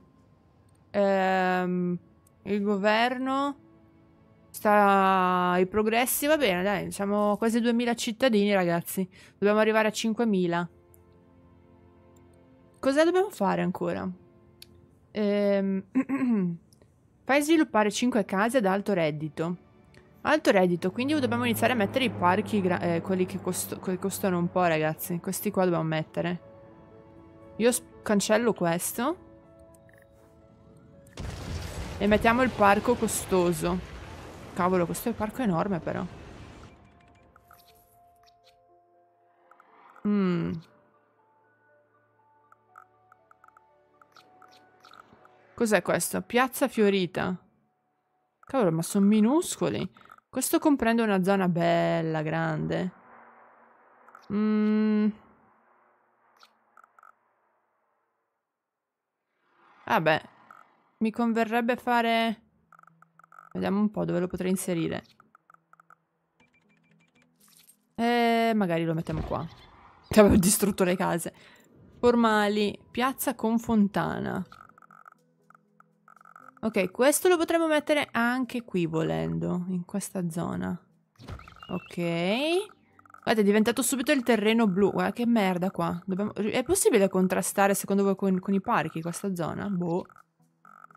Ehm, il governo sta ai progressi, va bene, dai. Siamo quasi duemila cittadini, ragazzi. Dobbiamo arrivare a cinquemila. Cosa dobbiamo fare ancora? Ehm, fai sviluppare cinque case ad alto reddito. Alto reddito, quindi dobbiamo iniziare a mettere i parchi, eh, quelli che, costo che costano un po', ragazzi. Questi qua dobbiamo mettere. Io cancello questo. E mettiamo il parco costoso. Cavolo, questo è un parco enorme però. Mm. Cos'è questo? Piazza Fiorita. Cavolo, ma sono minuscoli. Questo comprende una zona bella, grande. Mm. Vabbè. Mi converrebbe fare... Vediamo un po' dove lo potrei inserire. E magari lo mettiamo qua. Che avevo distrutto le case. Formali. Piazza con fontana. Ok, questo lo potremmo mettere anche qui volendo, in questa zona. Ok. Guarda, è diventato subito il terreno blu. Guarda che merda qua. Dobbiamo... È possibile contrastare, secondo voi, con, con i parchi questa zona? Boh.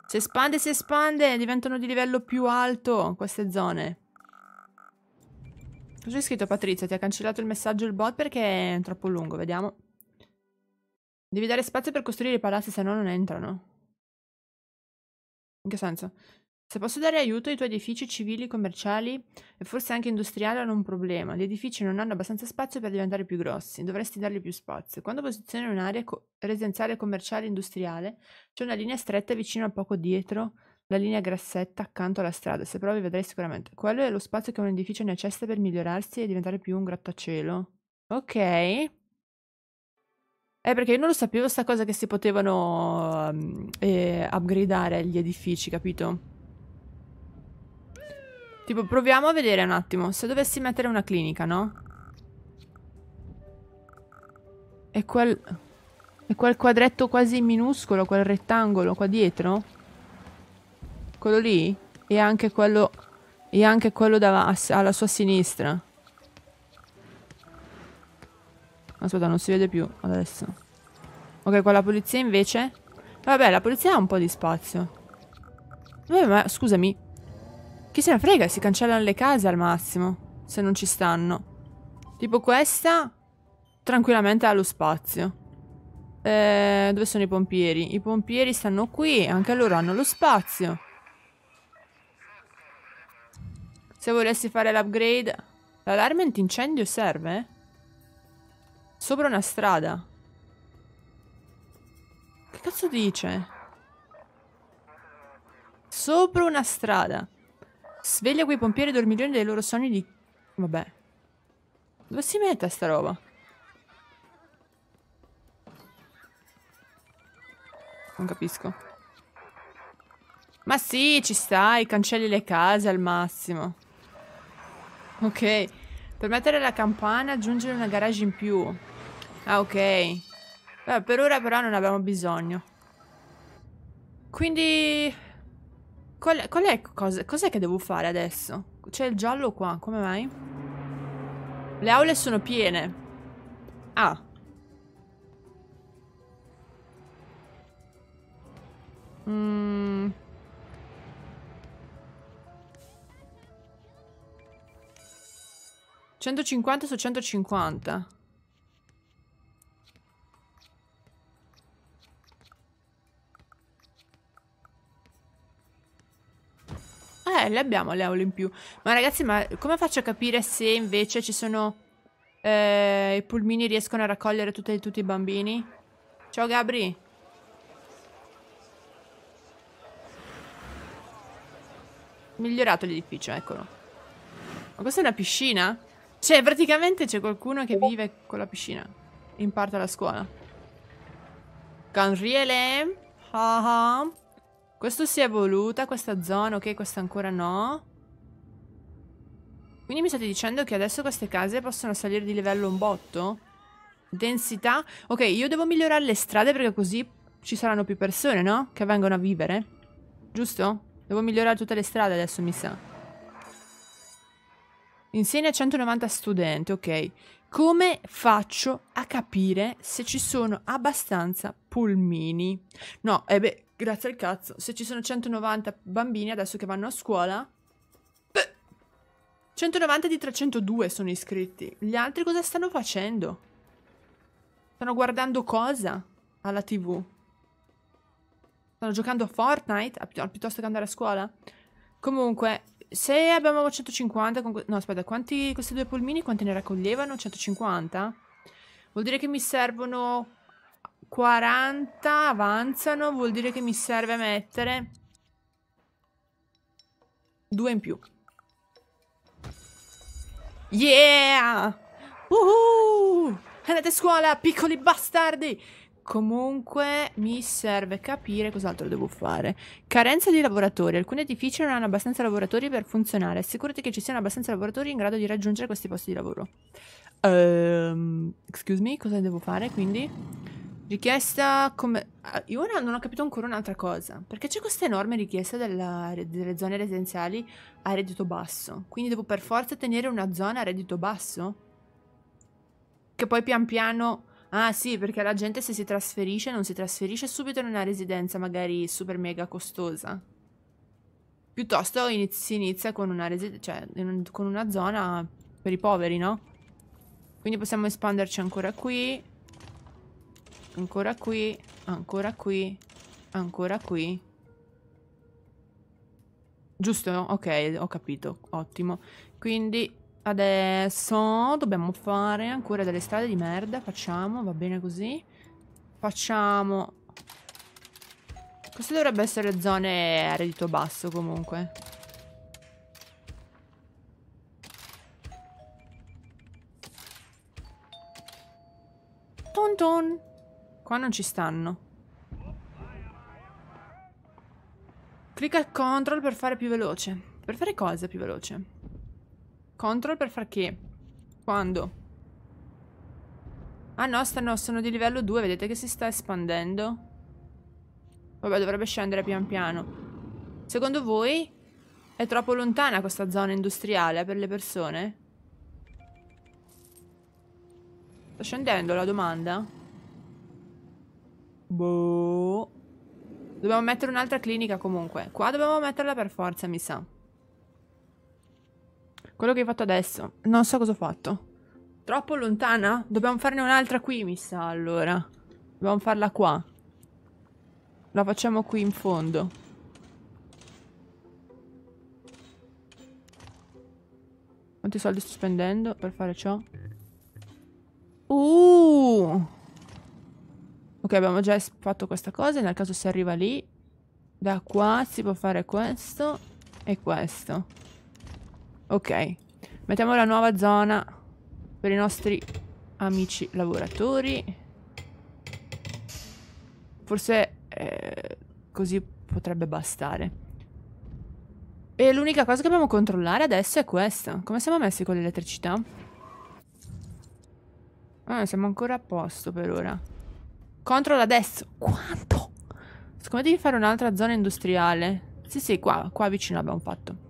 Si espande, si espande, diventano di livello più alto queste zone. Cosa hai scritto, Patrizia? Ti ha cancellato il messaggio il bot perché è troppo lungo, vediamo. Devi dare spazio per costruire i palazzi, se no non entrano. In che senso? Se posso dare aiuto, i tuoi edifici civili, commerciali e forse anche industriali hanno un problema. Gli edifici non hanno abbastanza spazio per diventare più grossi. Dovresti dargli più spazio. Quando posizioni un'area residenziale, commerciale e industriale, c'è una linea stretta vicino a poco dietro la linea grassetta accanto alla strada. Se provi vedrai sicuramente. Quello è lo spazio che un edificio necessita per migliorarsi e diventare più un grattacielo. Ok. Eh, perché io non lo sapevo sta cosa che si potevano um, eh, upgradare gli edifici, capito? Tipo, proviamo a vedere un attimo. Se dovessi mettere una clinica, no? E quel... E quel quadretto quasi minuscolo, quel rettangolo qua dietro? Quello lì? E anche quello... E anche quello alla sua sinistra. Aspetta, non si vede più adesso. Ok, qua la polizia invece... Vabbè, la polizia ha un po' di spazio. Vabbè, ma scusami... Chi se ne frega, si cancellano le case al massimo, se non ci stanno. Tipo questa, tranquillamente ha lo spazio. Eh, dove sono i pompieri? I pompieri stanno qui, anche loro hanno lo spazio. Se volessi fare l'upgrade... L'allarme antincendio serve? Sopra una strada. Che cazzo dice? Sopra una strada. Sveglia quei pompieri dormiglioni dei loro sogni di... Vabbè. Dove si mette sta roba? Non capisco. Ma sì, ci stai, cancelli le case al massimo. Ok. Per mettere la campana aggiungere una garage in più. Ah, ok. Beh, per ora però non abbiamo bisogno. Quindi... Qual, qual è cosa, cos'è che devo fare adesso? C'è il giallo qua, come mai? Le aule sono piene. Ah. Mm. centocinquanta su centocinquanta. Eh, le abbiamo le aule in più. Ma ragazzi, ma come faccio a capire se invece ci sono... Eh, i pulmini riescono a raccogliere tutti, tutti i bambini? Ciao, Gabri. Migliorato l'edificio, eccolo. Ma questa è una piscina? Cioè, praticamente c'è qualcuno che vive con la piscina. In parte alla scuola. Canriele. Ah ah. Questo si è evoluta, questa zona, ok, questa ancora no. Quindi mi state dicendo che adesso queste case possono salire di livello un botto? Densità? Ok, io devo migliorare le strade perché così ci saranno più persone, no? Che vengono a vivere. Giusto? Devo migliorare tutte le strade adesso, mi sa. Insegna a centonovanta studenti, ok. Come faccio a capire se ci sono abbastanza pulmini? No, e eh beh... Grazie al cazzo. Se ci sono centonovanta bambini adesso che vanno a scuola... Beh, centonovanta di trecentodue sono iscritti. Gli altri cosa stanno facendo? Stanno guardando cosa? Alla tv? Stanno giocando a Fortnite? A pi a piuttosto che andare a scuola? Comunque, se abbiamo centocinquanta... Con no, aspetta, quanti questi due polmini quanti ne raccoglievano? centocinquanta? Vuol dire che mi servono... quaranta avanzano, vuol dire che mi serve mettere due in più. Yeah! Woohoo! Andate a scuola, piccoli bastardi! Comunque mi serve capire cos'altro devo fare. Carenza di lavoratori. Alcuni edifici non hanno abbastanza lavoratori per funzionare. Assicurati che ci siano abbastanza lavoratori in grado di raggiungere questi posti di lavoro. Um, excuse me, cosa devo fare quindi? Richiesta come... Io non ho capito ancora un'altra cosa. Perché c'è questa enorme richiesta della... delle zone residenziali a reddito basso. Quindi devo per forza tenere una zona a reddito basso? Che poi pian piano... Ah sì, perché la gente se si trasferisce non si trasferisce subito in una residenza magari super mega costosa. Piuttosto in... si inizia con una, residen... cioè, un... con una zona per i poveri, no? Quindi possiamo espanderci ancora qui... Ancora qui, ancora qui, ancora qui. Giusto? Ok, ho capito. Ottimo. Quindi adesso dobbiamo fare ancora delle strade di merda. Facciamo, va bene così. Facciamo... Queste dovrebbero essere zone a reddito basso comunque. Ton ton. Qua non ci stanno. Clicca il control per fare più veloce. Per fare cosa più veloce? Control per far che? Quando? Ah no, stanno, sono di livello due. Vedete che si sta espandendo. Vabbè, dovrebbe scendere pian piano. Secondo voi è troppo lontana questa zona industriale per le persone? Sta scendendo la domanda? Boh. Dobbiamo mettere un'altra clinica comunque. Qua dobbiamo metterla per forza, mi sa. Quello che hai fatto adesso. Non so cosa ho fatto. Troppo lontana? Dobbiamo farne un'altra qui, mi sa, allora. Dobbiamo farla qua. La facciamo qui in fondo. Quanti soldi sto spendendo per fare ciò? Uh! Ok, abbiamo già fatto questa cosa. Nel caso si arriva lì, da qua si può fare questo e questo. Ok. Mettiamo la nuova zona per i nostri amici lavoratori. Forse eh, così potrebbe bastare. E l'unica cosa che dobbiamo controllare adesso è questa. Come siamo messi con l'elettricità? Ah, siamo ancora a posto per ora. Controllo adesso. Quanto? Secondo me devi fare un'altra zona industriale. Sì, sì, qua, qua vicino l'abbiamo fatto.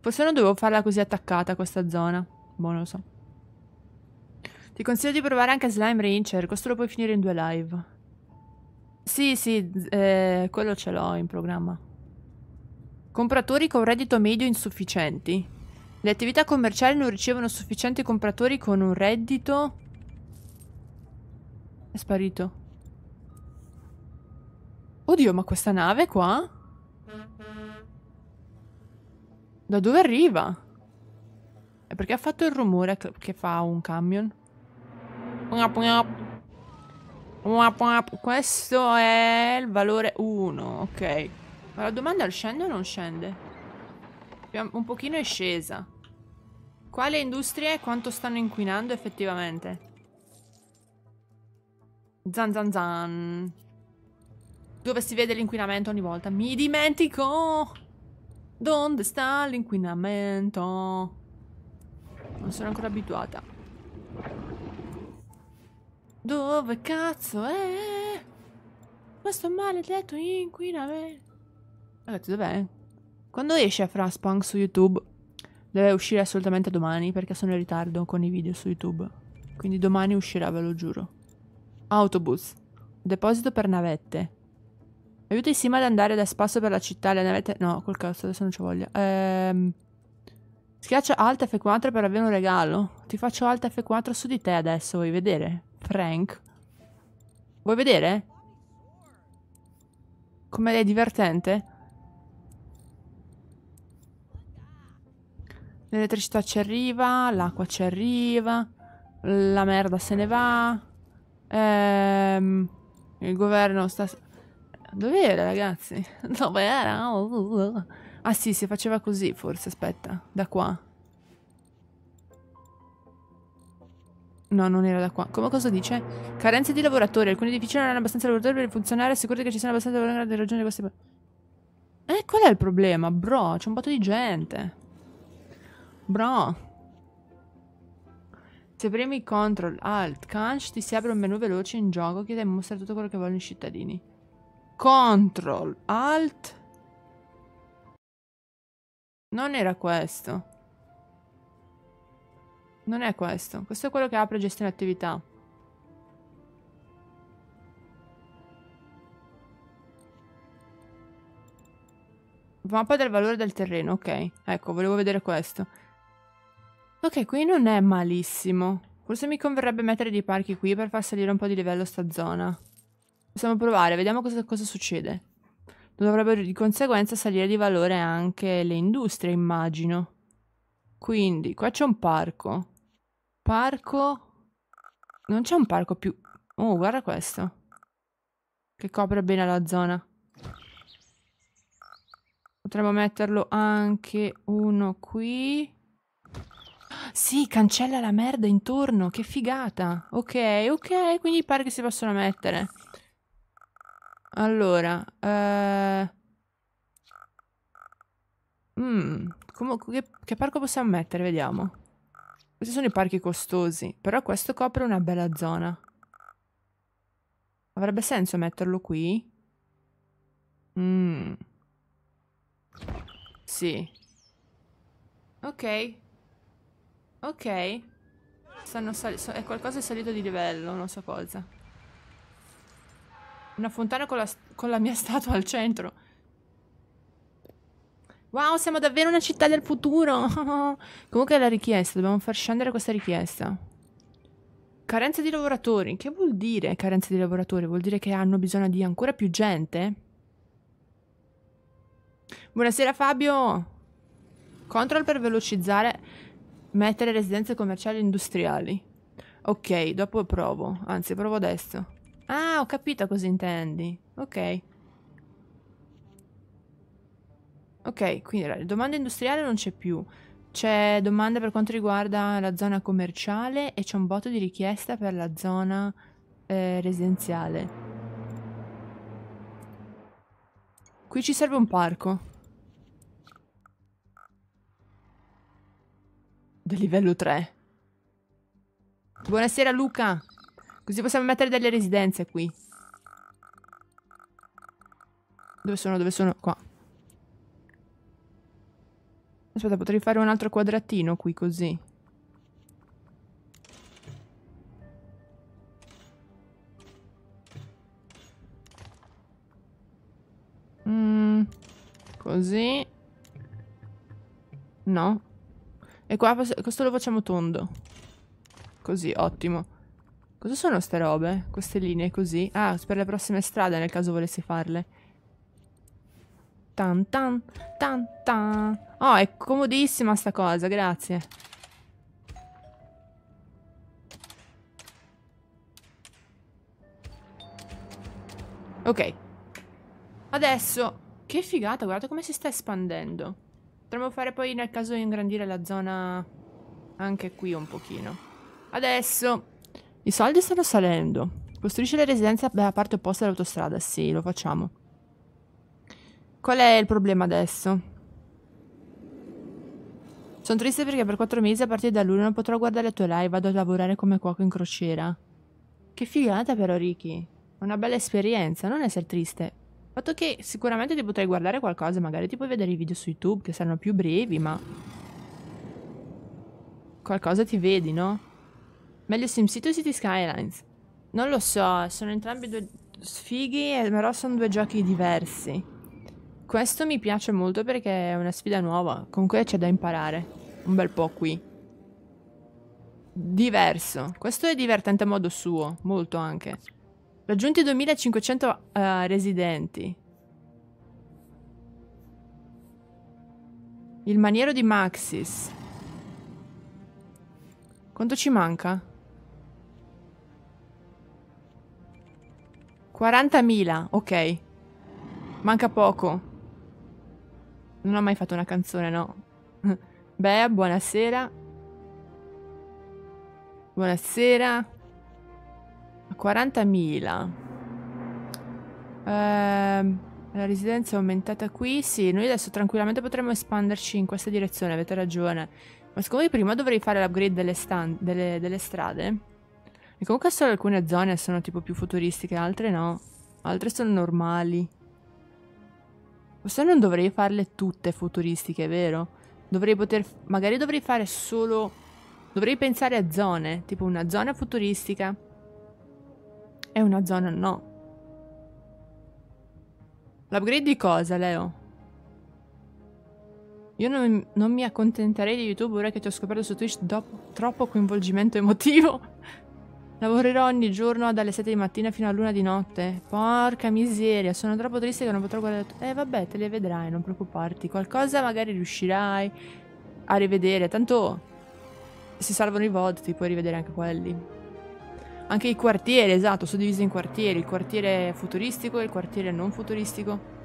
Forse non dovevo farla così attaccata questa zona. Boh, non lo so. Ti consiglio di provare anche Slime Rancher. Questo lo puoi finire in due live. Sì, sì, eh, quello ce l'ho in programma. Compratori con reddito medio insufficienti. Le attività commerciali non ricevono sufficienti compratori con un reddito... È sparito. Oddio, ma questa nave qua? Da dove arriva? È perché ha fatto il rumore che fa un camion. Questo è il valore uno, ok. Ma la domanda è: scende o non scende? Un pochino è scesa. Quali industrie quanto stanno inquinando effettivamente? Zan zan zan. Dove si vede l'inquinamento ogni volta? Mi dimentico. Dove sta l'inquinamento? Non sono ancora abituata. Dove cazzo è questo maledetto inquinamento? Ragazzi, dov'è? Quando esce Frostpunk su YouTube? Deve uscire assolutamente domani, perché sono in ritardo con i video su YouTube. Quindi domani uscirà, ve lo giuro. Autobus. Deposito per navette. Aiuta i sim ad andare da spasso per la città. Le navette... No, col cazzo, adesso non ci voglio. Ehm... Schiaccia Alt F quattro per avere un regalo. Ti faccio Alt F quattro su di te adesso. Vuoi vedere? Frank. Vuoi vedere? Come è divertente? L'elettricità ci arriva. L'acqua ci arriva. La merda se ne va. Ehm, il governo sta... Dove era, ragazzi? Dove era? Ah sì, si faceva così forse, aspetta. Da qua. No, non era da qua. Come cosa dice? Carenze di lavoratori. Alcuni edifici non hanno abbastanza lavoratori per funzionare. Assicurati che ci siano abbastanza lavoratori per raggiungere queste... Eh, qual è il problema, bro? C'è un botto di gente. Bro. Se premi Ctrl Alt Cansh ti si apre un menu veloce in gioco che dimostra tutto quello che vogliono i cittadini. Ctrl Alt. Non era questo. Non è questo. Questo è quello che apre gestione attività. Mappa del valore del terreno, ok. Ecco, volevo vedere questo. Ok, qui non è malissimo. Forse mi converrebbe mettere dei parchi qui per far salire un po' di livello sta zona. Possiamo provare, vediamo cosa, cosa succede. dovrebbero di conseguenza salire di valore anche le industrie, immagino. Quindi, qua c'è un parco. Parco... Non c'è un parco più... Oh, guarda questo. Che copre bene la zona. Potremmo metterlo anche uno qui. Sì, cancella la merda intorno, che figata. Ok, ok, quindi i parchi si possono mettere. Allora, eh... mm, comunque, che, che parco possiamo mettere? Vediamo. Questi sono i parchi costosi, però questo copre una bella zona. Avrebbe senso metterlo qui? Mm. Sì. Ok. Ok. Stanno sal- so- è qualcosa è salito di livello, non so cosa. Una fontana con la, con la mia statua al centro. Wow, siamo davvero una città del futuro. Comunque è la richiesta, dobbiamo far scendere questa richiesta. Carenza di lavoratori. Che vuol dire carenza di lavoratori? Vuol dire che hanno bisogno di ancora più gente? Buonasera Fabio. Control per velocizzare. Mettere residenze commerciali e industriali. Ok, dopo provo. Anzi, provo adesso. Ah, ho capito cosa intendi. Ok. Ok, quindi la domanda industriale non c'è più. C'è domanda per quanto riguarda la zona commerciale e c'è un botto di richiesta per la zona eh, residenziale. Qui ci serve un parco. Del livello tre. Buonasera Luca. Così possiamo mettere delle residenze qui. Dove sono? Dove sono? Qua. Aspetta, potrei fare un altro quadratino qui così. Mm, così. No. E qua questo lo facciamo tondo. Così, ottimo. Cosa sono ste robe? Queste linee così? Ah, per le prossime strade nel caso volessi farle. Tan tan tan tan. Oh, è comodissima sta cosa, grazie. Ok. Adesso, che figata, guardate come si sta espandendo. Potremmo fare poi nel caso di ingrandire la zona anche qui un pochino. Adesso i soldi stanno salendo. Costruisce le residenze dalla parte opposta dell'autostrada. Sì, lo facciamo. Qual è il problema adesso? Sono triste perché per quattro mesi a partire da luglio non potrò guardare le tue live. Vado a lavorare come cuoco in crociera. Che figata però, Ricky. Una bella esperienza, non essere triste. Fatto che sicuramente ti potrei guardare qualcosa, magari ti puoi vedere i video su YouTube che saranno più brevi, ma qualcosa ti vedi, no? Meglio SimCity o City Skylines? Non lo so, sono entrambi due sfighi, però sono due giochi diversi. Questo mi piace molto perché è una sfida nuova, comunque c'è da imparare un bel po' qui. Diverso, questo è divertente a modo suo, molto anche. Raggiunti duemilacinquecento uh, residenti. Il maniero di Maxis. Quanto ci manca? quarantamila, ok. Manca poco. Non ho mai fatto una canzone, no. Bea, buonasera. Buonasera. quarantamila. Ehm, la residenza è aumentata qui. Sì, noi adesso tranquillamente potremmo espanderci in questa direzione, avete ragione. Ma siccome prima dovrei fare l'upgrade delle, delle, delle strade. E comunque solo alcune zone sono tipo più futuristiche, altre no. Altre sono normali. Forse non dovrei farle tutte futuristiche, vero? Dovrei poter... Magari dovrei fare solo... Dovrei pensare a zone, tipo una zona futuristica. È una zona no. L'upgrade di cosa, Leo? Io non, non mi accontenterei di YouTube ora che ti ho scoperto su Twitch dopo troppo coinvolgimento emotivo. Lavorerò ogni giorno dalle sette di mattina fino all'una di notte. Porca miseria, sono troppo triste che non potrò guardare... Eh vabbè, te le vedrai, non preoccuparti. Qualcosa magari riuscirai a rivedere. Tanto si salvano i V O D, ti puoi rivedere anche quelli. Anche i quartieri, esatto, suddiviso in quartieri. Il quartiere futuristico e il quartiere non futuristico.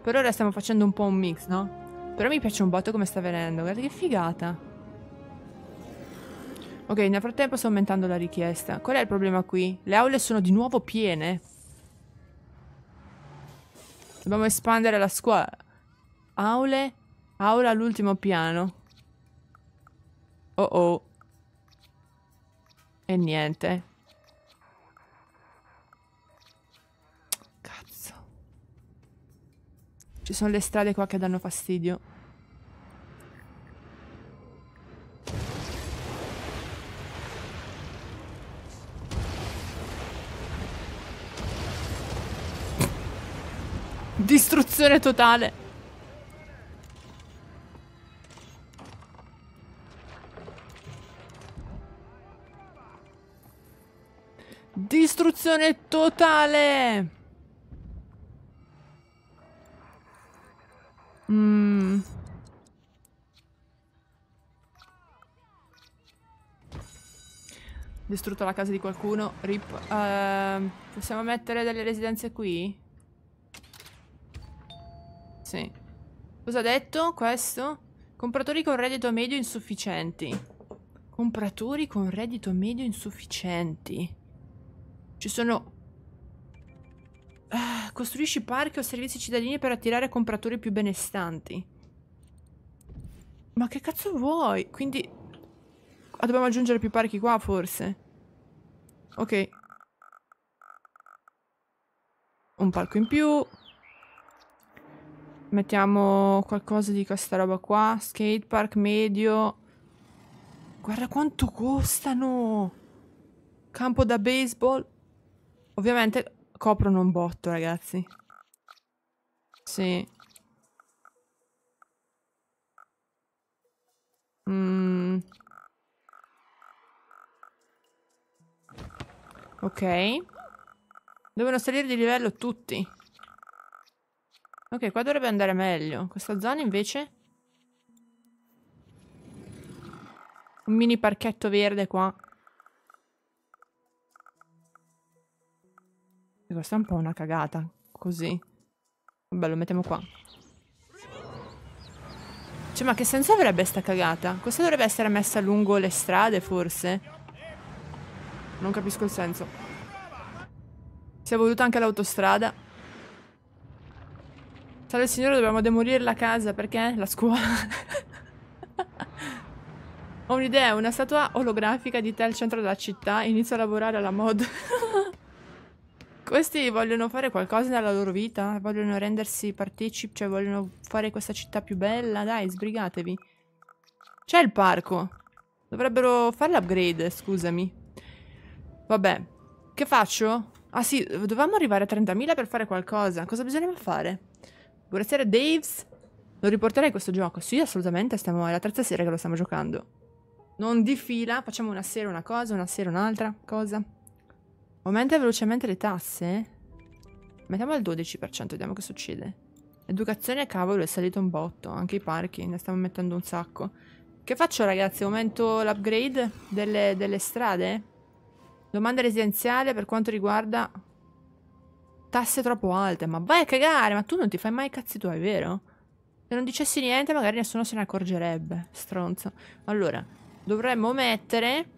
Per ora stiamo facendo un po' un mix, no? Però mi piace un botto come sta venendo. Guarda che figata. Ok, nel frattempo sto aumentando la richiesta. Qual è il problema qui? Le aule sono di nuovo piene. Dobbiamo espandere la scuola. Aule? Aula all'ultimo piano. Oh oh. E niente. Cazzo. Ci sono le strade qua che danno fastidio. Distruzione totale. Distruzione totale. Mm. Distrutta la casa di qualcuno. Rip. Uh, possiamo mettere delle residenze qui? Sì. Cosa ha detto questo? Compratori con reddito medio insufficienti. Compratori con reddito medio insufficienti. Ci sono... Ah, costruisci parchi o servizi cittadini per attirare compratori più benestanti. Ma che cazzo vuoi? Quindi... Ah, dobbiamo aggiungere più parchi qua forse. Ok. Un parco in più. Mettiamo qualcosa di questa roba qua. Skatepark medio. Guarda quanto costano. Campo da baseball. Ovviamente coprono un botto, ragazzi. Sì. Mm. Ok. Devono salire di livello tutti. Ok, qua dovrebbe andare meglio. Questa zona invece? Un mini parchetto verde qua. E questa è un po' una cagata. Così. Vabbè, lo mettiamo qua. Cioè, ma che senso avrebbe sta cagata? Questa dovrebbe essere messa lungo le strade, forse? Non capisco il senso. Si è voluta anche l'autostrada. Salve signore, dobbiamo demolire la casa, perché? La scuola. Ho un'idea, una statua olografica di te al centro della città. Inizio a lavorare alla mod. Questi vogliono fare qualcosa nella loro vita. Vogliono rendersi partecipi, cioè vogliono fare questa città più bella. Dai, sbrigatevi. C'è il parco. Dovrebbero fare l'upgrade, scusami. Vabbè. Che faccio? Ah sì, dovevamo arrivare a trentamila per fare qualcosa. Cosa bisognava fare? Buonasera Daves, lo riporterei questo gioco? Sì, assolutamente, stiamo... è la terza sera che lo stiamo giocando. Non di fila, facciamo una sera una cosa, una sera un'altra cosa. Aumenta velocemente le tasse? Mettiamo al dodici per cento, vediamo che succede. Educazione, cavolo, è salito un botto, anche i parchi, ne stiamo mettendo un sacco. Che faccio ragazzi? Aumento l'upgrade delle, delle strade? Domanda residenziale per quanto riguarda... Tasse troppo alte, ma vai a cagare, ma tu non ti fai mai i cazzi tuoi, vero? Se non dicessi niente magari nessuno se ne accorgerebbe, stronzo. Allora, dovremmo mettere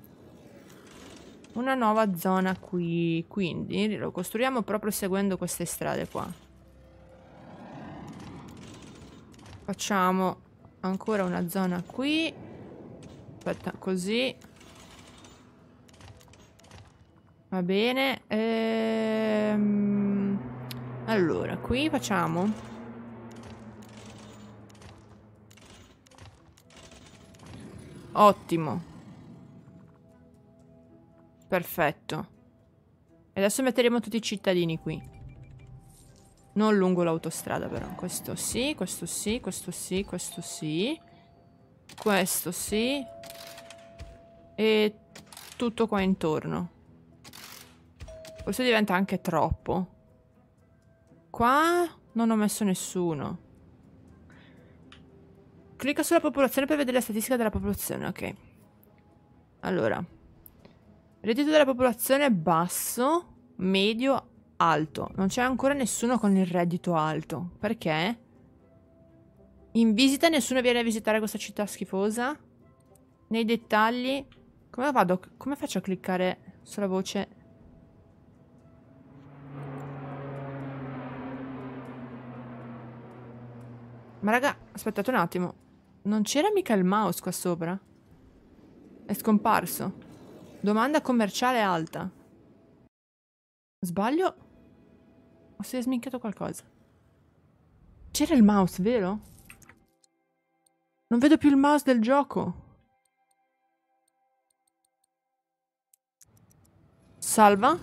una nuova zona qui, quindi lo costruiamo proprio seguendo queste strade qua. Facciamo ancora una zona qui, aspetta, così. Va bene, ehm... allora qui facciamo ottimo, perfetto. E adesso metteremo tutti i cittadini qui, non lungo l'autostrada però. Questo sì, questo sì, questo sì, questo sì, questo sì e tutto qua intorno. Questo diventa anche troppo. Qua non ho messo nessuno. Clicca sulla popolazione per vedere la statistica della popolazione. Ok. Allora, il reddito della popolazione è basso, medio, alto. Non c'è ancora nessuno con il reddito alto. Perché? In visita nessuno viene a visitare questa città schifosa. Nei dettagli... Come vado? Come faccio a cliccare sulla voce... Ma raga, aspettate un attimo. Non c'era mica il mouse qua sopra? È scomparso. Domanda commerciale alta. Sbaglio? O si è sminchiato qualcosa? C'era il mouse, vero? Non vedo più il mouse del gioco. Salva.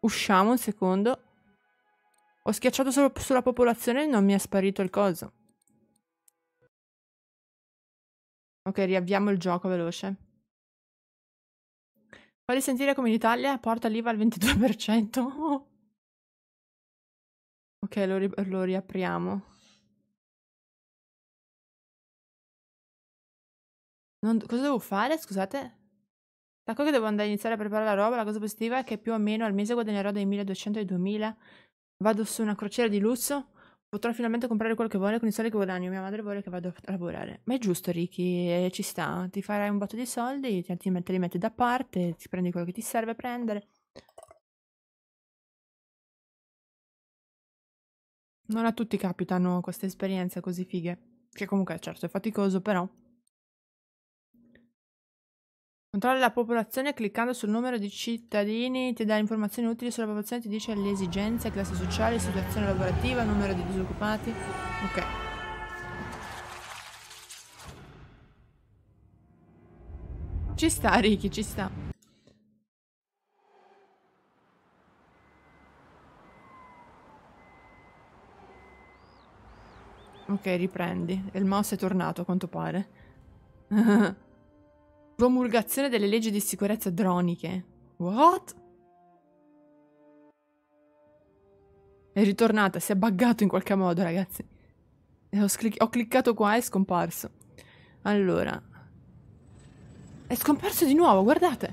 Usciamo un secondo. Ho schiacciato solo sulla popolazione e non mi è sparito il coso. Ok, riavviamo il gioco veloce. Fai sentire come in Italia, porta l'I V A al ventidue per cento. Ok, lo, ri lo riapriamo. Non, cosa devo fare? Scusate. D'accordo che devo andare a iniziare a preparare la roba. La cosa positiva è che più o meno al mese guadagnerò dai milleduecento ai duemila. Vado su una crociera di lusso, potrò finalmente comprare quello che vuole con i soldi che guadagno. Mia madre vuole che vado a lavorare. Ma è giusto, Ricky, ci sta. Ti farai un botto di soldi, ti metti, li metti da parte, ti prendi quello che ti serve a prendere. Non a tutti capitano queste esperienze così fighe. Che comunque, certo, è faticoso, però. Controlla la popolazione cliccando sul numero di cittadini, ti dà informazioni utili sulla popolazione, ti dice le esigenze, classe sociale, situazione lavorativa, numero di disoccupati. Ok. Ci sta, Ricky, ci sta. Ok, riprendi. Il mouse è tornato, a quanto pare. Promulgazione delle leggi di sicurezza droniche. What? È ritornata, si è buggato in qualche modo, ragazzi. Ho, ho cliccato qua e è scomparso. Allora. È scomparso di nuovo, guardate.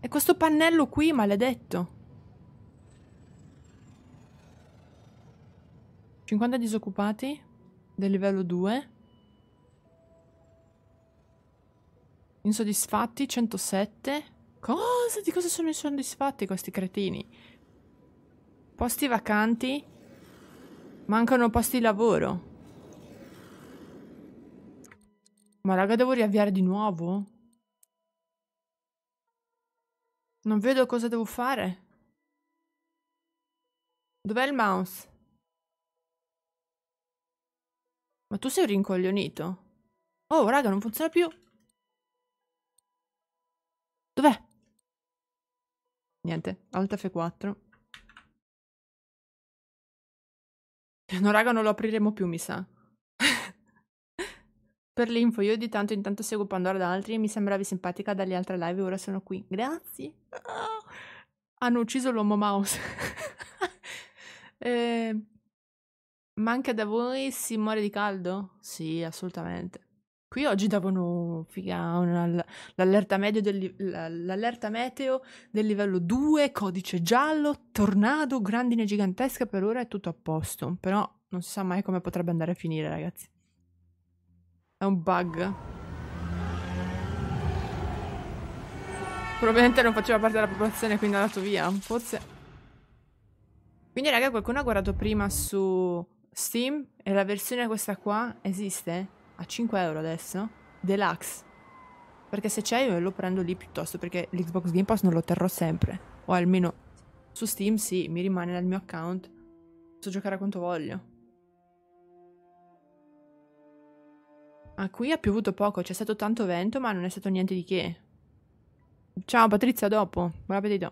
È questo pannello qui, maledetto. cinquanta disoccupati del livello due. Insoddisfatti, centosette. Cosa? Di cosa sono insoddisfatti questi cretini? Posti vacanti. Mancano posti di lavoro. Ma raga, devo riavviare di nuovo? Non vedo cosa devo fare. Dov'è il mouse? Ma tu sei rincoglionito. Oh raga, non funziona più. Dov'è? Niente, Alt F quattro. No raga, non lo apriremo più, mi sa. Per l'info, io di tanto in tanto seguo Pandora da altri. Mi sembravi simpatica dalle altre live e ora sono qui. Grazie. Oh, hanno ucciso l'uomo mouse. eh, ma anche da voi si muore di caldo? Sì, assolutamente. Qui oggi davano l'allerta meteo del livello due, codice giallo, tornado, grandine gigantesca, per ora è tutto a posto. Però non si sa mai come potrebbe andare a finire, ragazzi. È un bug. Probabilmente non faceva parte della popolazione, quindi è andato via, forse. Quindi, raga, qualcuno ha guardato prima su Steam e la versione questa qua esiste? A cinque euro adesso Deluxe. Perché se c'è io lo prendo lì piuttosto. Perché l'Xbox Game Pass non lo terrò sempre. O almeno su Steam sì, mi rimane nel mio account. Posso giocare a quanto voglio. Ah, qui ha piovuto poco. C'è stato tanto vento ma non è stato niente di che. Ciao Patrizia, dopo. Buon appetito.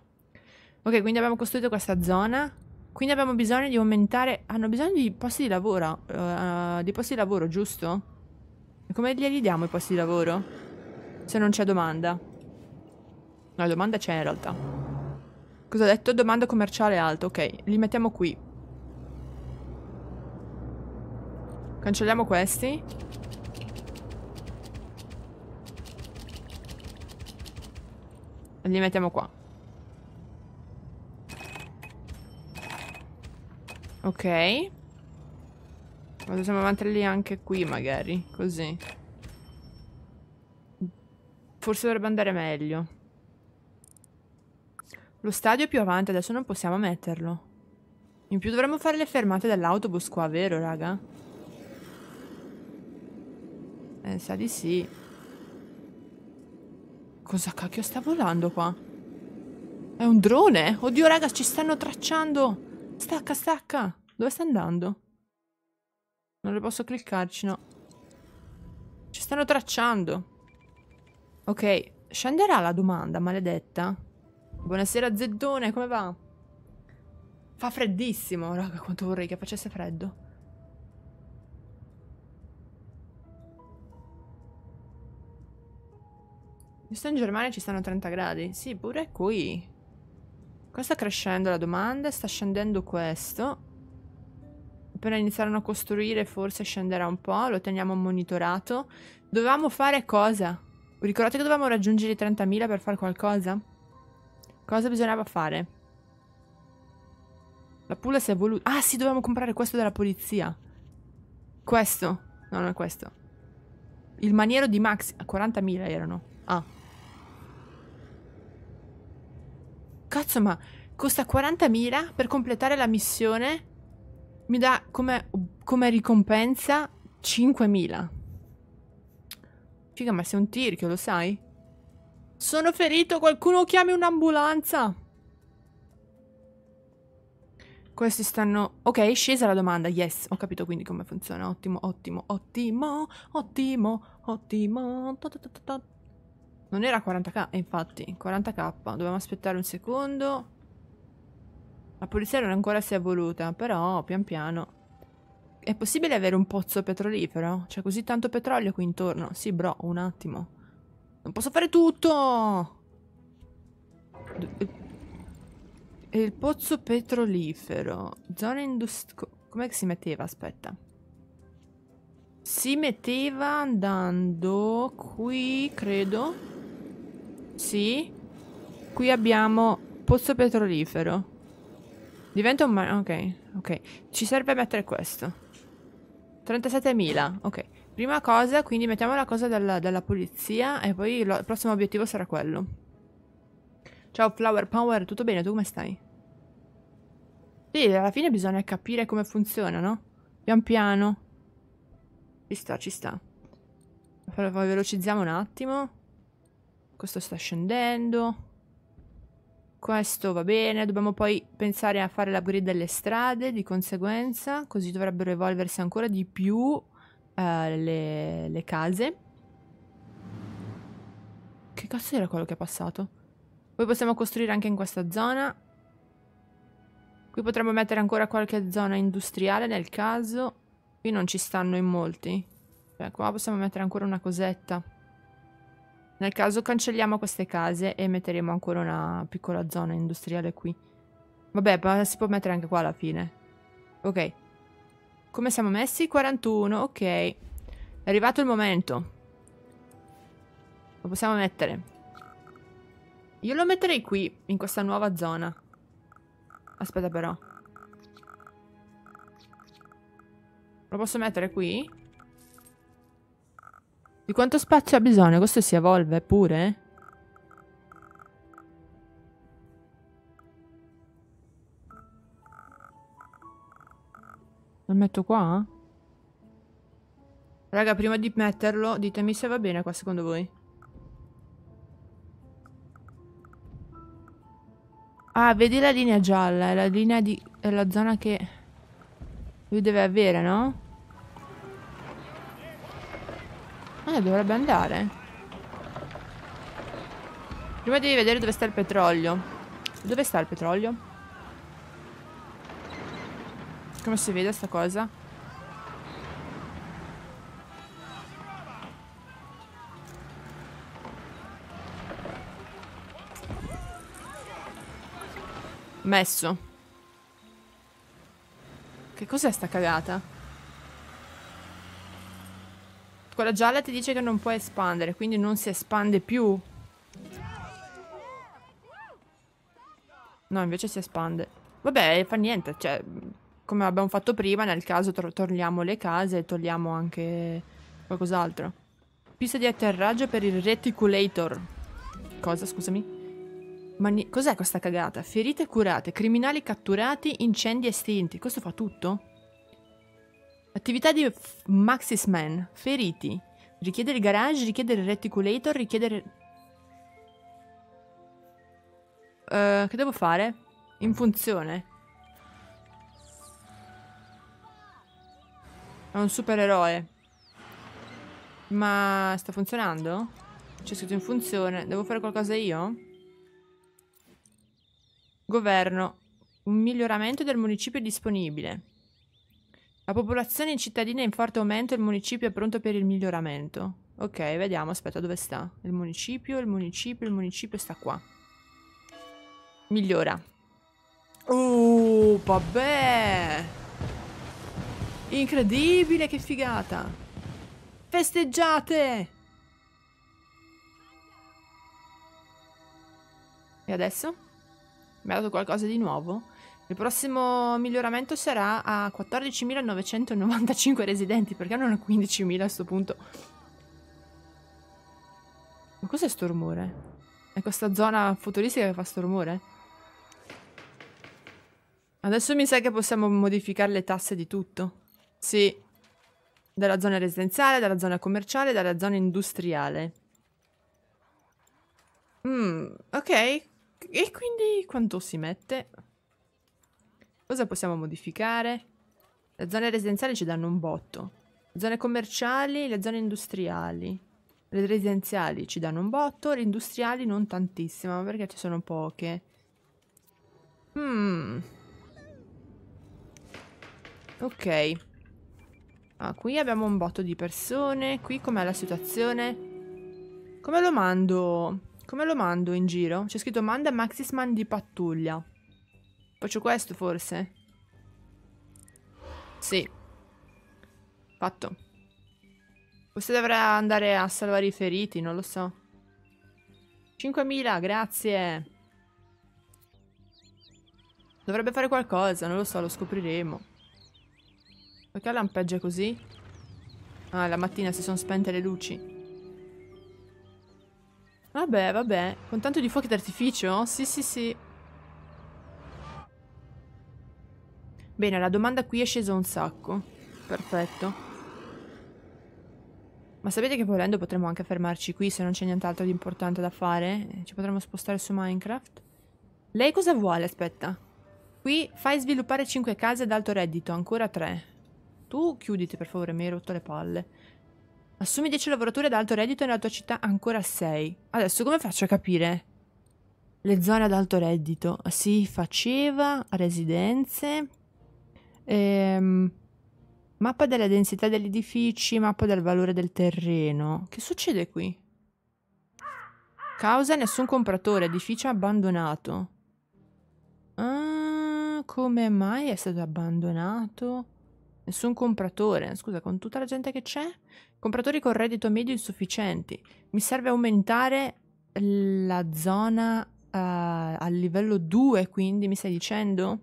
Ok, quindi abbiamo costruito questa zona. Quindi abbiamo bisogno di aumentare. Hanno bisogno di posti di lavoro. uh, Di posti di lavoro, giusto? Come glieli diamo i posti di lavoro? Se non c'è domanda. No, domanda c'è in realtà. Cosa ho detto? Domanda commerciale alta. Ok, li mettiamo qui. Cancelliamo questi. E li mettiamo qua. Ok. Ma possiamo metterli anche qui magari. Così. Forse dovrebbe andare meglio. Lo stadio è più avanti. Adesso non possiamo metterlo. In più dovremmo fare le fermate dell'autobus qua, vero raga? Eh, sa di sì. Cosa cacchio sta volando qua? È un drone? Oddio raga, ci stanno tracciando. Stacca, stacca. Dove sta andando? Non le posso cliccarci, no. Ci stanno tracciando. Ok, scenderà la domanda, maledetta. Buonasera Zeddone, come va? Fa freddissimo, raga, quanto vorrei che facesse freddo. Giusto in Germania ci stanno trenta gradi. Sì, pure qui. Qua sta crescendo la domanda, sta scendendo questo. Appena iniziarono a costruire forse scenderà un po', lo teniamo monitorato. Dovevamo fare cosa? Ricordate che dovevamo raggiungere i trentamila per fare qualcosa? Cosa bisognava fare? La pulla si è evoluta. Ah sì, dovevamo comprare questo della polizia. Questo. No, non è questo. Il maniero di Maxi. quarantamila erano. Ah. Cazzo, ma costa quarantamila per completare la missione. Mi dà come, come ricompensa cinquemila. Figa, ma sei un tirchio, lo sai? Sono ferito, qualcuno chiami un'ambulanza. Questi stanno... Ok, è scesa la domanda, yes. Ho capito quindi come funziona. Ottimo, ottimo, ottimo, ottimo, ottimo. Ta ta ta ta. Non era quaranta k, eh, infatti, quaranta k. Dobbiamo aspettare un secondo. La polizia non ancora si è evoluta, però pian piano. È possibile avere un pozzo petrolifero? C'è così tanto petrolio qui intorno. Sì, bro, un attimo. Non posso fare tutto! E il pozzo petrolifero. Zona industriale. Com'è che si metteva? Aspetta. Si metteva andando qui, credo. Sì. Qui abbiamo pozzo petrolifero. Diventa un... Ok, ok. Ci serve mettere questo. trentasettemila, ok. Prima cosa, quindi mettiamo la cosa della, della polizia e poi lo, il prossimo obiettivo sarà quello. Ciao Flower Power, tutto bene? Tu come stai? Sì, alla fine bisogna capire come funziona, no? Pian piano. Ci sta, ci sta. Però velocizziamo un attimo. Questo sta scendendo. Questo va bene, dobbiamo poi pensare a fare l'upgrade delle strade di conseguenza, così dovrebbero evolversi ancora di più uh, le, le case. Che cazzo era quello che è passato? Poi possiamo costruire anche in questa zona. Qui potremmo mettere ancora qualche zona industriale nel caso. Qui non ci stanno in molti. Cioè, qua possiamo mettere ancora una cosetta. Nel caso cancelliamo queste case e metteremo ancora una piccola zona industriale qui. Vabbè, ma si può mettere anche qua alla fine. Ok. Come siamo messi? quarantuno, ok. È arrivato il momento. Lo possiamo mettere. Io lo metterei qui, in questa nuova zona. Aspetta però. Lo posso mettere qui? Di quanto spazio ha bisogno? Questo si evolve pure? Lo metto qua? Raga, prima di metterlo, ditemi se va bene qua secondo voi. Ah, vedi la linea gialla? È la linea di... è la zona che... lui deve avere, no? Eh, dovrebbe andare. Prima devi vedere dove sta il petrolio. Dove sta il petrolio? Come si vede sta cosa? messo. Che cos'è sta cagata? Quella gialla ti dice che non può espandere, quindi non si espande più. No, invece si espande. Vabbè, fa niente, cioè, come abbiamo fatto prima, nel caso togliamo le case e togliamo anche qualcos'altro. Pista di atterraggio per il reticulator. Cosa, scusami? Ma cos'è questa cagata? Ferite curate, criminali catturati, incendi estinti. Questo fa tutto? Attività di Maxisman. Feriti. Richiedere il garage, richiedere il reticulator, richiedere... Uh, che devo fare? In funzione. È un supereroe. Ma sta funzionando? C'è scritto in funzione. Devo fare qualcosa io? Governo. Un miglioramento del municipio è disponibile. La popolazione in cittadina è in forte aumento. Il municipio è pronto per il miglioramento. Ok, vediamo. Aspetta, dove sta? Il municipio, il municipio, il municipio sta qua. Migliora. Oh, vabbè. Incredibile, che figata. Festeggiate! E adesso? Mi ha dato qualcosa di nuovo? Il prossimo miglioramento sarà a quattordicimilanovantacinque residenti. Perché non a quindicimila a sto punto? Ma cos'è sto rumore? È questa zona futuristica che fa sto rumore? Adesso mi sa che possiamo modificare le tasse di tutto. Sì. Dalla zona residenziale, dalla zona commerciale, dalla zona industriale. Mm, ok. E quindi quanto si mette? Cosa possiamo modificare? Le zone residenziali ci danno un botto. Le zone commerciali, le zone industriali. Le residenziali ci danno un botto, le industriali non tantissimo, perché ci sono poche. Mm. Ok. Ah, qui abbiamo un botto di persone. Qui com'è la situazione? Come lo mando? Come lo mando in giro? C'è scritto manda Maxisman di pattuglia. Faccio questo forse? Sì. Fatto. Forse dovrà andare a salvare i feriti, non lo so. cinquemila, grazie. Dovrebbe fare qualcosa, non lo so, lo scopriremo. Perché lampeggia così? Ah, la mattina si sono spente le luci. Vabbè, vabbè. Con tanto di fuochi d'artificio? Sì, sì, sì. Bene, la domanda qui è scesa un sacco. Perfetto. Ma sapete che volendo potremmo anche fermarci qui se non c'è nient'altro di importante da fare? Ci potremmo spostare su Minecraft. Lei cosa vuole? Aspetta. Qui fai sviluppare cinque case ad alto reddito. Ancora tre. Tu chiuditi per favore, mi hai rotto le palle. Assumi dieci lavoratori ad alto reddito nella tua città, ancora sei. Adesso come faccio a capire? Le zone ad alto reddito. Si faceva residenze. Ehm, mappa della densità degli edifici, mappa del valore del terreno. Che succede qui? Causa nessun compratore, edificio abbandonato. Ah, come mai è stato abbandonato? Nessun compratore. Scusa, con tutta la gente che c'è? Compratori con reddito medio insufficienti. Mi serve aumentare la zona uh, al livello due, quindi mi stai dicendo?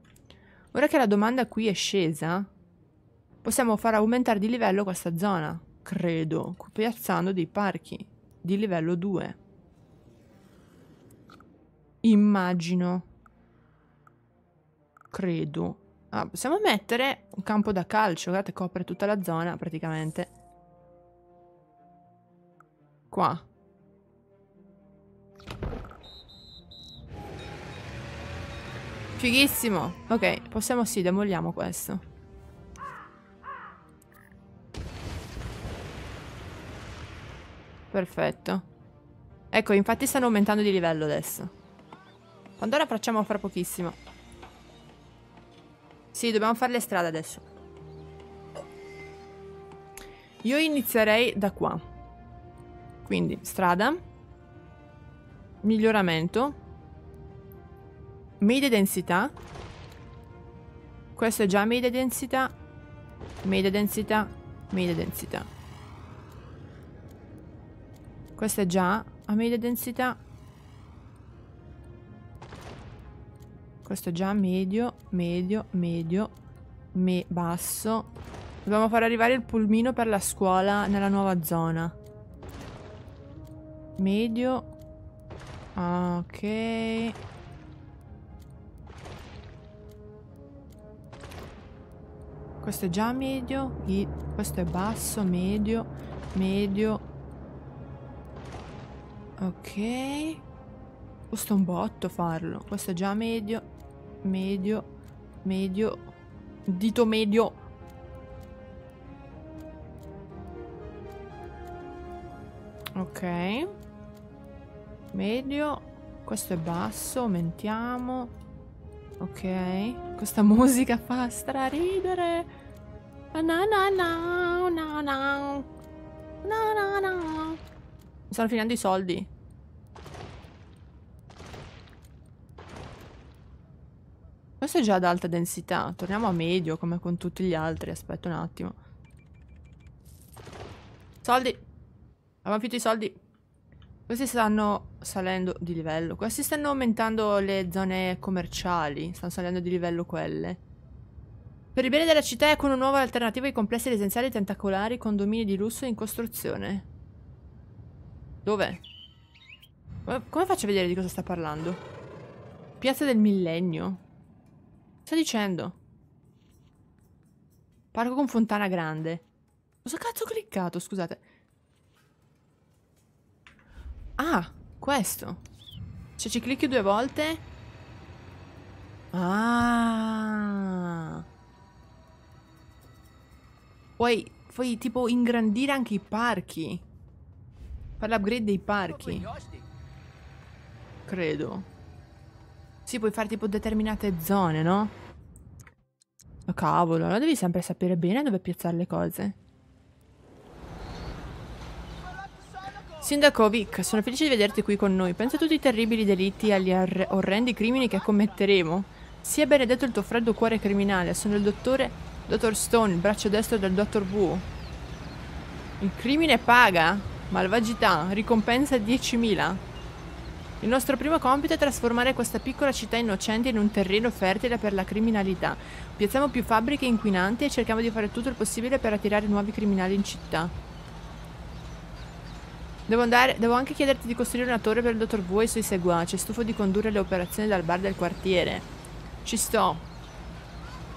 Ora che la domanda qui è scesa, possiamo far aumentare di livello questa zona, credo, piazzando dei parchi di livello due. Immagino. Credo. Ah, possiamo mettere un campo da calcio, guardate, copre tutta la zona praticamente. Qua. Fighissimo. Ok, possiamo sì, demoliamo questo. Perfetto. Ecco, infatti stanno aumentando di livello adesso. Pandora facciamo fra pochissimo. Sì, dobbiamo fare le strade adesso. Io inizierei da qua. Quindi, strada. Miglioramento. media densità. Questo è già media densità. Media densità. Media densità. Questo è già a media densità. Questo è già medio, medio, medio, me basso. Dobbiamo far arrivare il pulmino per la scuola nella nuova zona. Medio. Ok. Questo è già medio. Questo è basso, medio, medio. Ok. Costa un botto farlo. Questo è già medio. Medio, medio, dito medio. Ok. Medio. Questo è basso, aumentiamo. Ok. Questa musica fa straridere. No no no no no. No no no. Stanno finendo i soldi. Questo è già ad alta densità. Torniamo a medio come con tutti gli altri. Aspetta un attimo. Soldi. Abbiamo finito i soldi. Questi stanno salendo di livello. Questi stanno aumentando le zone commerciali. Stanno salendo di livello quelle. Per il bene della città è con una nuova alternativa ai complessi residenziali tentacolari, condomini di lusso in costruzione. Dove? Come faccio a vedere di cosa sta parlando? Piazza del Millennio. Sta dicendo? Parco con fontana grande. Cosa cazzo ho cliccato? Scusate. Ah, questo. Se ci clicchi due volte. Ah. Puoi, puoi tipo ingrandire anche i parchi. Fare l'upgrade dei parchi. Credo. Sì, puoi fare tipo determinate zone, no? Ma cavolo, allora devi sempre sapere bene dove piazzare le cose. Sindaco Vic, sono felice di vederti qui con noi. Pensa a tutti i terribili delitti e agli orrendi crimini che commetteremo. Sia benedetto il tuo freddo cuore criminale. Sono il dottore Dottor Stone, il braccio destro del Dottor Wu. Il crimine paga. Malvagità. Ricompensa diecimila. Il nostro primo compito è trasformare questa piccola città innocente in un terreno fertile per la criminalità. Piazziamo più fabbriche inquinanti e cerchiamo di fare tutto il possibile per attirare nuovi criminali in città. Devo andare, devo anche chiederti di costruire una torre per il Dottor Wu e i suoi seguaci. Stufo di condurre le operazioni dal bar del quartiere. Ci sto.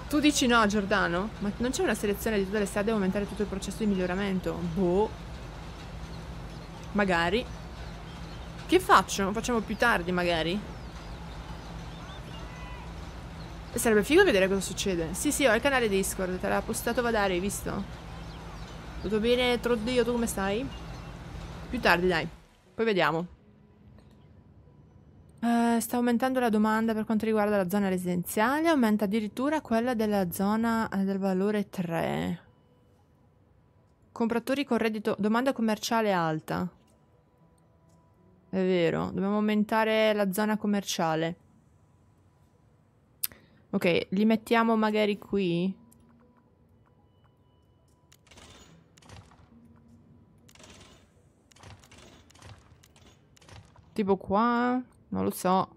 Tu dici no, Giordano? Ma non c'è una selezione di tutte le strade e aumentare tutto il processo di miglioramento? Boh. Magari. Che faccio? Lo facciamo più tardi magari? Sarebbe figo vedere cosa succede. Sì sì, ho il canale Discord, te l'ha postato Vadari, hai visto? Tutto bene, Troddio, tu come stai? Più tardi dai, poi vediamo. uh, Sta aumentando la domanda per quanto riguarda la zona residenziale. Aumenta addirittura quella della zona del valore tre. Compratori con reddito, domanda commerciale alta. È vero, dobbiamo aumentare la zona commerciale. Ok, li mettiamo magari qui. Tipo qua? Non lo so.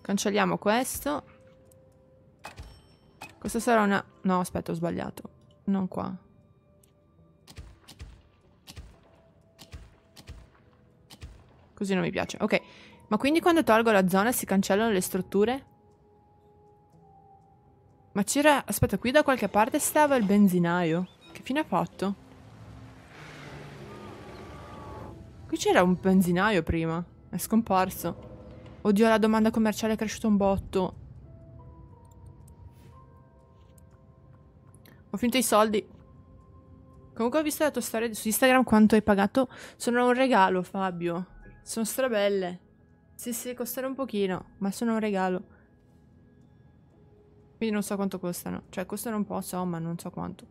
Cancelliamo questo. Questa sarà una... No, aspetta, ho sbagliato. Non qua. Così non mi piace. Ok. Ma quindi quando tolgo la zona si cancellano le strutture? Ma c'era... Aspetta, qui da qualche parte stava il benzinaio. Che fine ha fatto? Qui c'era un benzinaio prima. È scomparso. Oddio, la domanda commerciale è cresciuta un botto. Ho finito i soldi. Comunque ho visto la tua storia su Instagram, quanto hai pagato. Sono un regalo, Fabio. Sono strabelle. Sì, sì, costano un pochino, ma sono un regalo. Quindi non so quanto costano. Cioè, costano un po', so, ma non so quanto.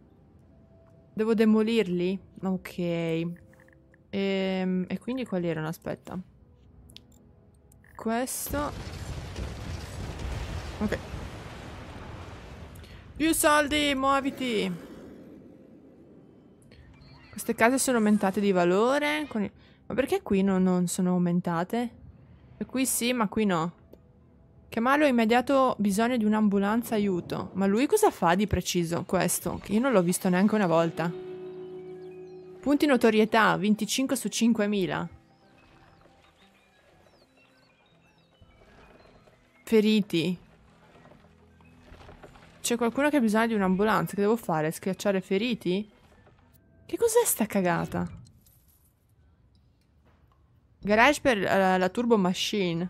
Devo demolirli? Ok. E, e quindi quali erano? Aspetta. Questo. Ok. Più soldi, muoviti. Queste case sono aumentate di valore. Con il... Ma perché qui non, non sono aumentate? E qui sì, ma qui no. Chiamarlo immediato, bisogno di un'ambulanza, aiuto. Ma lui cosa fa di preciso questo? Che io non l'ho visto neanche una volta. Punti notorietà, venticinque su cinquemila. Feriti. C'è qualcuno che ha bisogno di un'ambulanza. Che devo fare? Schiacciare feriti? Che cos'è sta cagata? Garage per uh, la turbo machine.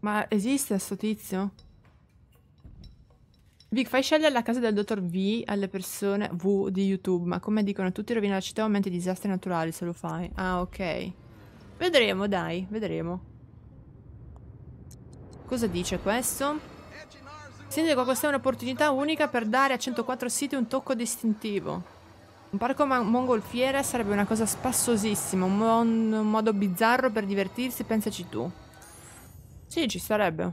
Ma esiste sto tizio? Vic, fai scegliere la casa del dottor V alle persone V di YouTube. Ma come dicono tutti, rovina la città, aumenta i disastri naturali se lo fai. Ah, ok. Vedremo, dai, vedremo. Cosa dice questo? Sindaco, questa è un'opportunità unica per dare a centoquattro siti un tocco distintivo. Un parco mongolfiere sarebbe una cosa spassosissima, un, mo un modo bizzarro per divertirsi, pensaci tu. Sì, ci sarebbe.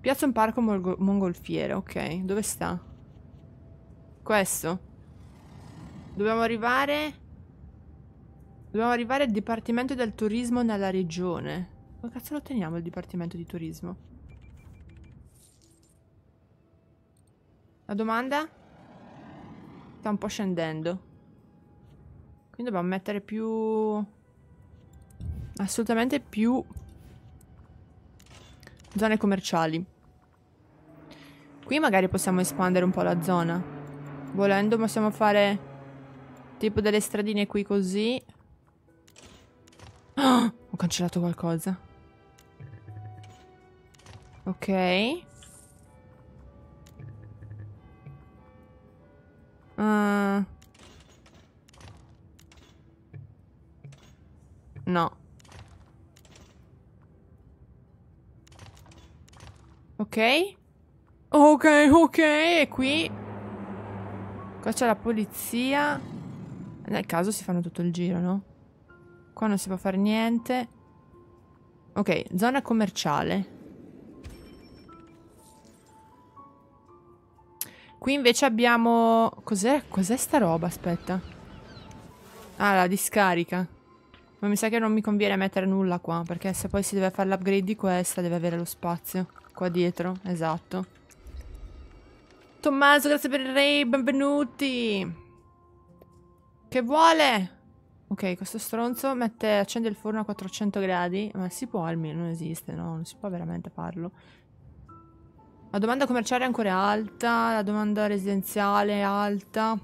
Piazza un parco mongolfiere, ok. Dove sta? Questo. Dobbiamo arrivare... Dobbiamo arrivare al Dipartimento del Turismo nella regione. Come cazzo lo teniamo il Dipartimento di Turismo? La domanda? Sta un po' scendendo. Quindi dobbiamo mettere più... Assolutamente più... Zone commerciali. Qui magari possiamo espandere un po' la zona. Volendo possiamo fare tipo delle stradine qui così. Oh, ho cancellato qualcosa. Ok. uh. No. Ok. Ok, ok. E qui. Qua c'è la polizia. Nel caso si fanno tutto il giro, no? Qua non si può fare niente. Ok, zona commerciale. Qui invece abbiamo... Cos'è? Cos'è sta roba? Aspetta. Ah, la discarica. Ma mi sa che non mi conviene mettere nulla qua, perché se poi si deve fare l'upgrade di questa deve avere lo spazio. Qua dietro, esatto. Tommaso, grazie per il re, benvenuti. Che vuole? Ok, questo stronzo mette, accende il forno a quattrocento gradi. Ma si può almeno, non esiste, no? Non si può veramente farlo. La domanda commerciale è ancora alta, la domanda residenziale è alta.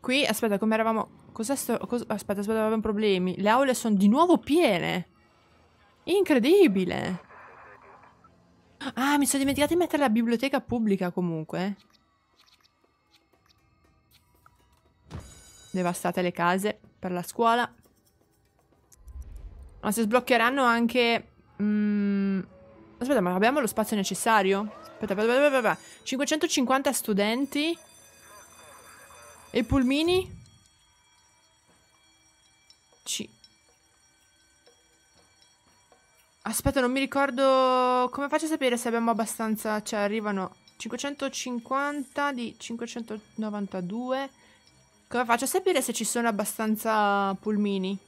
Qui, aspetta, come eravamo... Cos'è sto... Cos... Aspetta, aspetta, avevamo problemi. Le aule sono di nuovo piene. Incredibile. Ah, mi sono dimenticata di mettere la biblioteca pubblica comunque. Devastate le case per la scuola. Ma se sbloccheranno anche... Mm... Aspetta, ma abbiamo lo spazio necessario? Aspetta, aspetta, aspetta, aspetta. cinquecentocinquanta studenti. E pulmini? Ci... Aspetta, non mi ricordo... Come faccio a sapere se abbiamo abbastanza... Cioè, arrivano cinquecentocinquanta di cinquecentonovantadue. Come faccio a sapere se ci sono abbastanza pulmini?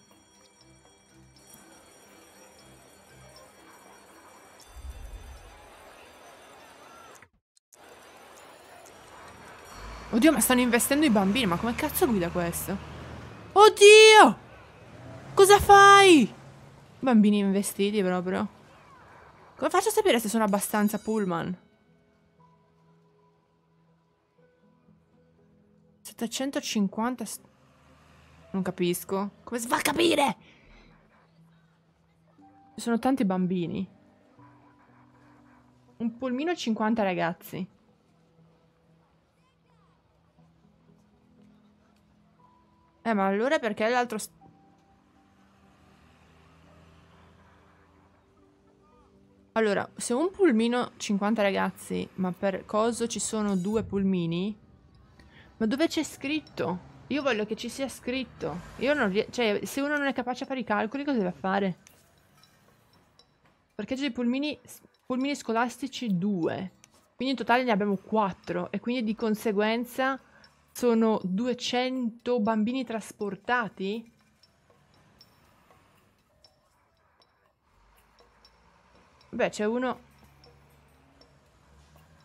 Oddio, ma stanno investendo i bambini. Ma come cazzo guida questo? Oddio! Cosa fai? Bambini investiti proprio. Come faccio a sapere se sono abbastanza pullman? settecentocinquanta... Non capisco. Come si fa a capire? Ci sono tanti bambini. Un pulmino e cinquanta ragazzi. Eh, ma allora perché l'altro... Allora, se un pulmino cinquanta ragazzi, ma per coso ci sono due pulmini, Ma dove c'è scritto? Io voglio che ci sia scritto. Io non riesco. Cioè, se uno non è capace a fare i calcoli, cosa deve fare? Parcheggio dei pulmini, pulmini scolastici due. Quindi in totale ne abbiamo quattro. E quindi di conseguenza sono duecento bambini trasportati? Beh, c'è uno.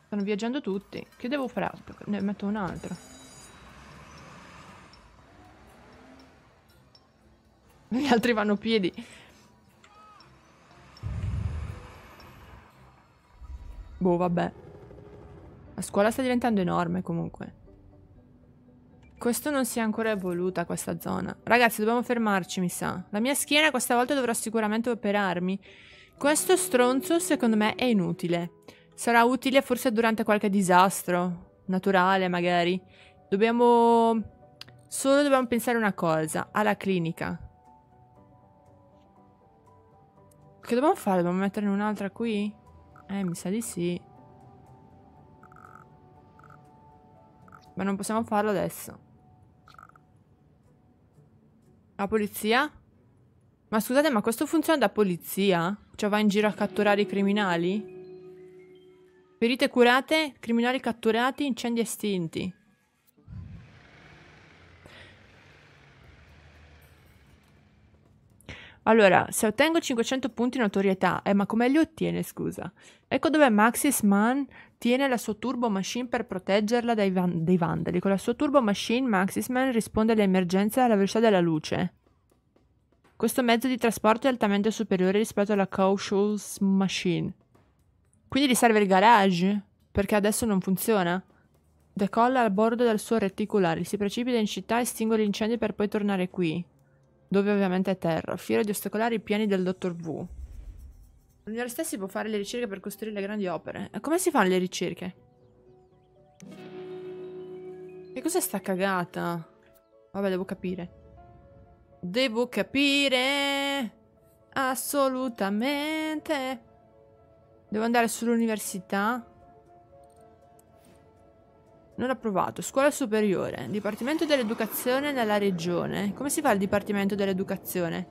Stanno viaggiando tutti. Che devo fare? Aspetta, ne metto un altro. Gli altri vanno piedi. Boh, vabbè. La scuola sta diventando enorme comunque. Questo non si è ancora evoluta, questa zona. Ragazzi, dobbiamo fermarci, mi sa. La mia schiena questa volta dovrò sicuramente operarmi. Questo stronzo, secondo me, è inutile. Sarà utile forse durante qualche disastro naturale, magari. Dobbiamo... Solo dobbiamo pensare una cosa. Alla clinica. Che dobbiamo fare? Dobbiamo metterne un'altra qui? Eh, mi sa di sì. Ma non possiamo farlo adesso. La polizia? Ma scusate, ma questo funziona da polizia? Cioè va in giro a catturare i criminali? Ferite curate, criminali catturati, incendi estinti. Allora, se ottengo cinquecento punti notorietà, eh ma come li ottiene, scusa? Ecco dove Maxisman tiene la sua turbo machine per proteggerla dai, van dai vandali. Con la sua turbo machine Maxisman risponde alle emergenze alla velocità della luce. Questo mezzo di trasporto è altamente superiore rispetto alla Cautious Machine. Quindi gli serve il garage, perché adesso non funziona. Decolla a bordo del suo retticolare, si precipita in città e estingue l'incendio per poi tornare qui, dove ovviamente è terra, fiero di ostacolare i piani del dottor Wu. All'università si può fare le ricerche per costruire le grandi opere. E come si fanno le ricerche? Che cos'è sta cagata? Vabbè, devo capire. Devo capire! Assolutamente! Devo andare sull'università. Non approvato. Scuola superiore. Dipartimento dell'educazione nella regione. Come si fa il dipartimento dell'educazione?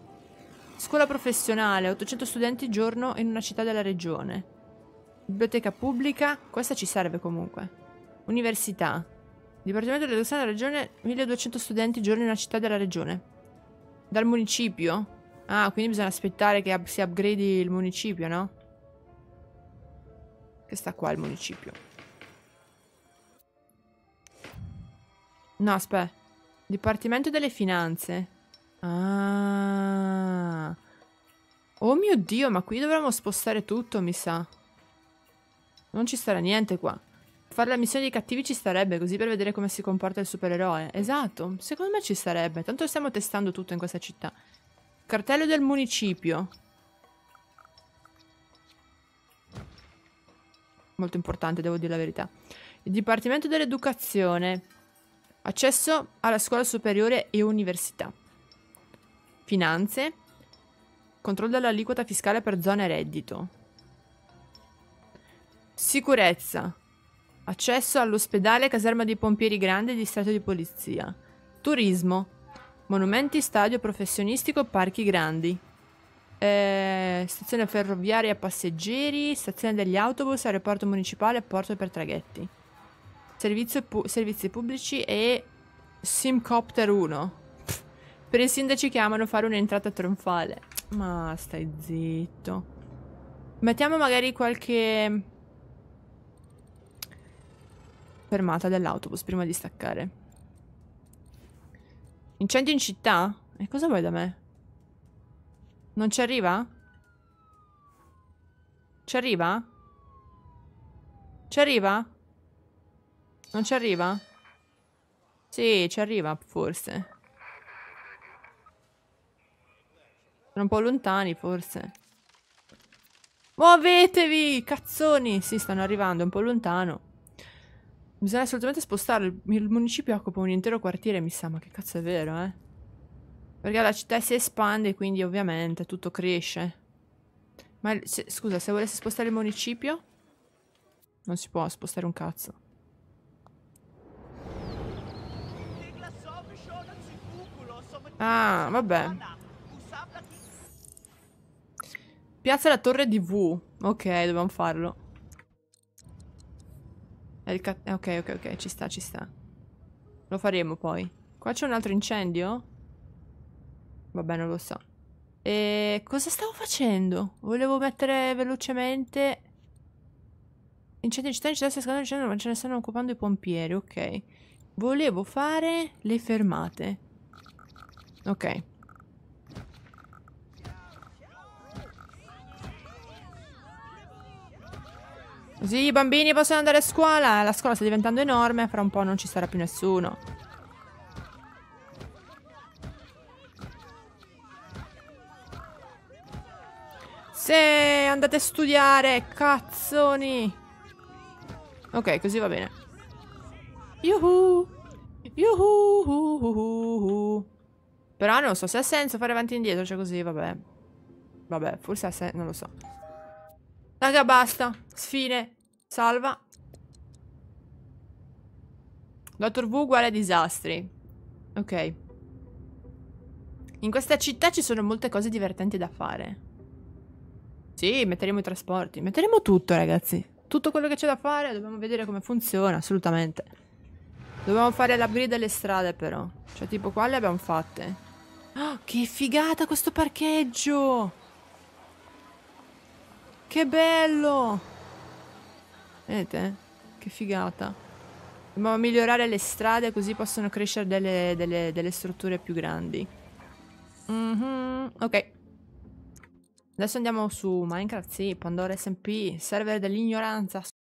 Scuola professionale. ottocento studenti giorno in una città della regione. Biblioteca pubblica. Questa ci serve comunque. Università. Dipartimento dell'educazione nella regione. milleduecento studenti giorno in una città della regione. Dal municipio? Ah, quindi bisogna aspettare che si upgradi il municipio, no? Che sta qua il municipio. No, aspetta. Dipartimento delle finanze. Ah. Oh mio Dio, ma qui dovremmo spostare tutto, mi sa. Non ci sarà niente qua. Fare la missione dei cattivi ci starebbe, così per vedere come si comporta il supereroe. Esatto, secondo me ci sarebbe. Tanto stiamo testando tutto in questa città. Cartello del municipio. Molto importante, devo dire la verità. Il Dipartimento dell'Educazione. Accesso alla scuola superiore e università. Finanze. Controllo dell'aliquota fiscale per zona e reddito. Sicurezza. Accesso all'ospedale, caserma dei pompieri grande e distretto di polizia. Turismo. Monumenti, stadio professionistico, parchi grandi. Eh, stazione ferroviaria passeggeri, stazione degli autobus, aeroporto municipale, porto per traghetti. Servizio pu servizi pubblici e Simcopter uno. Pff, per i sindaci che amano fare un'entrata trionfale. Ma stai zitto. Mettiamo magari qualche fermata dell'autobus prima di staccare. Incendio in città? E cosa vuoi da me? Non ci arriva? Ci arriva? Ci arriva? Non ci arriva? Sì, ci arriva forse. Sono un po' lontani forse. Muovetevi, cazzoni! Sì, stanno arrivando, un po' lontano. Bisogna assolutamente spostarlo. Il municipio occupa un intero quartiere, mi sa, ma che cazzo è vero, eh? Perché la città si espande, quindi ovviamente tutto cresce. Ma se, scusa, se volessi spostare il municipio? Non si può spostare un cazzo. Ah, vabbè. Piazza la torre di V. Ok, dobbiamo farlo. Ok, ok, ok, ci sta, ci sta. Lo faremo poi. Qua c'è un altro incendio? Vabbè, non lo so. E cosa stavo facendo? Volevo mettere velocemente... Incendi in città, in città, si scaldano, incendi, ma ce ne stanno occupando i pompieri, ok. Volevo fare le fermate. Ok. Sì, i bambini possono andare a scuola. La scuola sta diventando enorme, fra un po' non ci sarà più nessuno. Se andate a studiare, cazzoni. Ok, così va bene. Yuhu. Yuhu. Però non so se ha senso fare avanti e indietro, cioè così, vabbè. Vabbè, forse ha senso, non lo so. Raga, basta. Sfine. Salva. Dottor W uguale a disastri. Ok. In questa città ci sono molte cose divertenti da fare. Sì, metteremo i trasporti. Metteremo tutto, ragazzi. Tutto quello che c'è da fare. Dobbiamo vedere come funziona, assolutamente. Dobbiamo fare la grida delle strade, però. Cioè, tipo, qua le abbiamo fatte. Oh, che figata questo parcheggio! Che bello! Vedete? Che figata. Dobbiamo migliorare le strade così possono crescere delle, delle, delle strutture più grandi. Mm-hmm. Ok. Adesso andiamo su Minecraft, sì, Pandora S M P, server dell'ignoranza.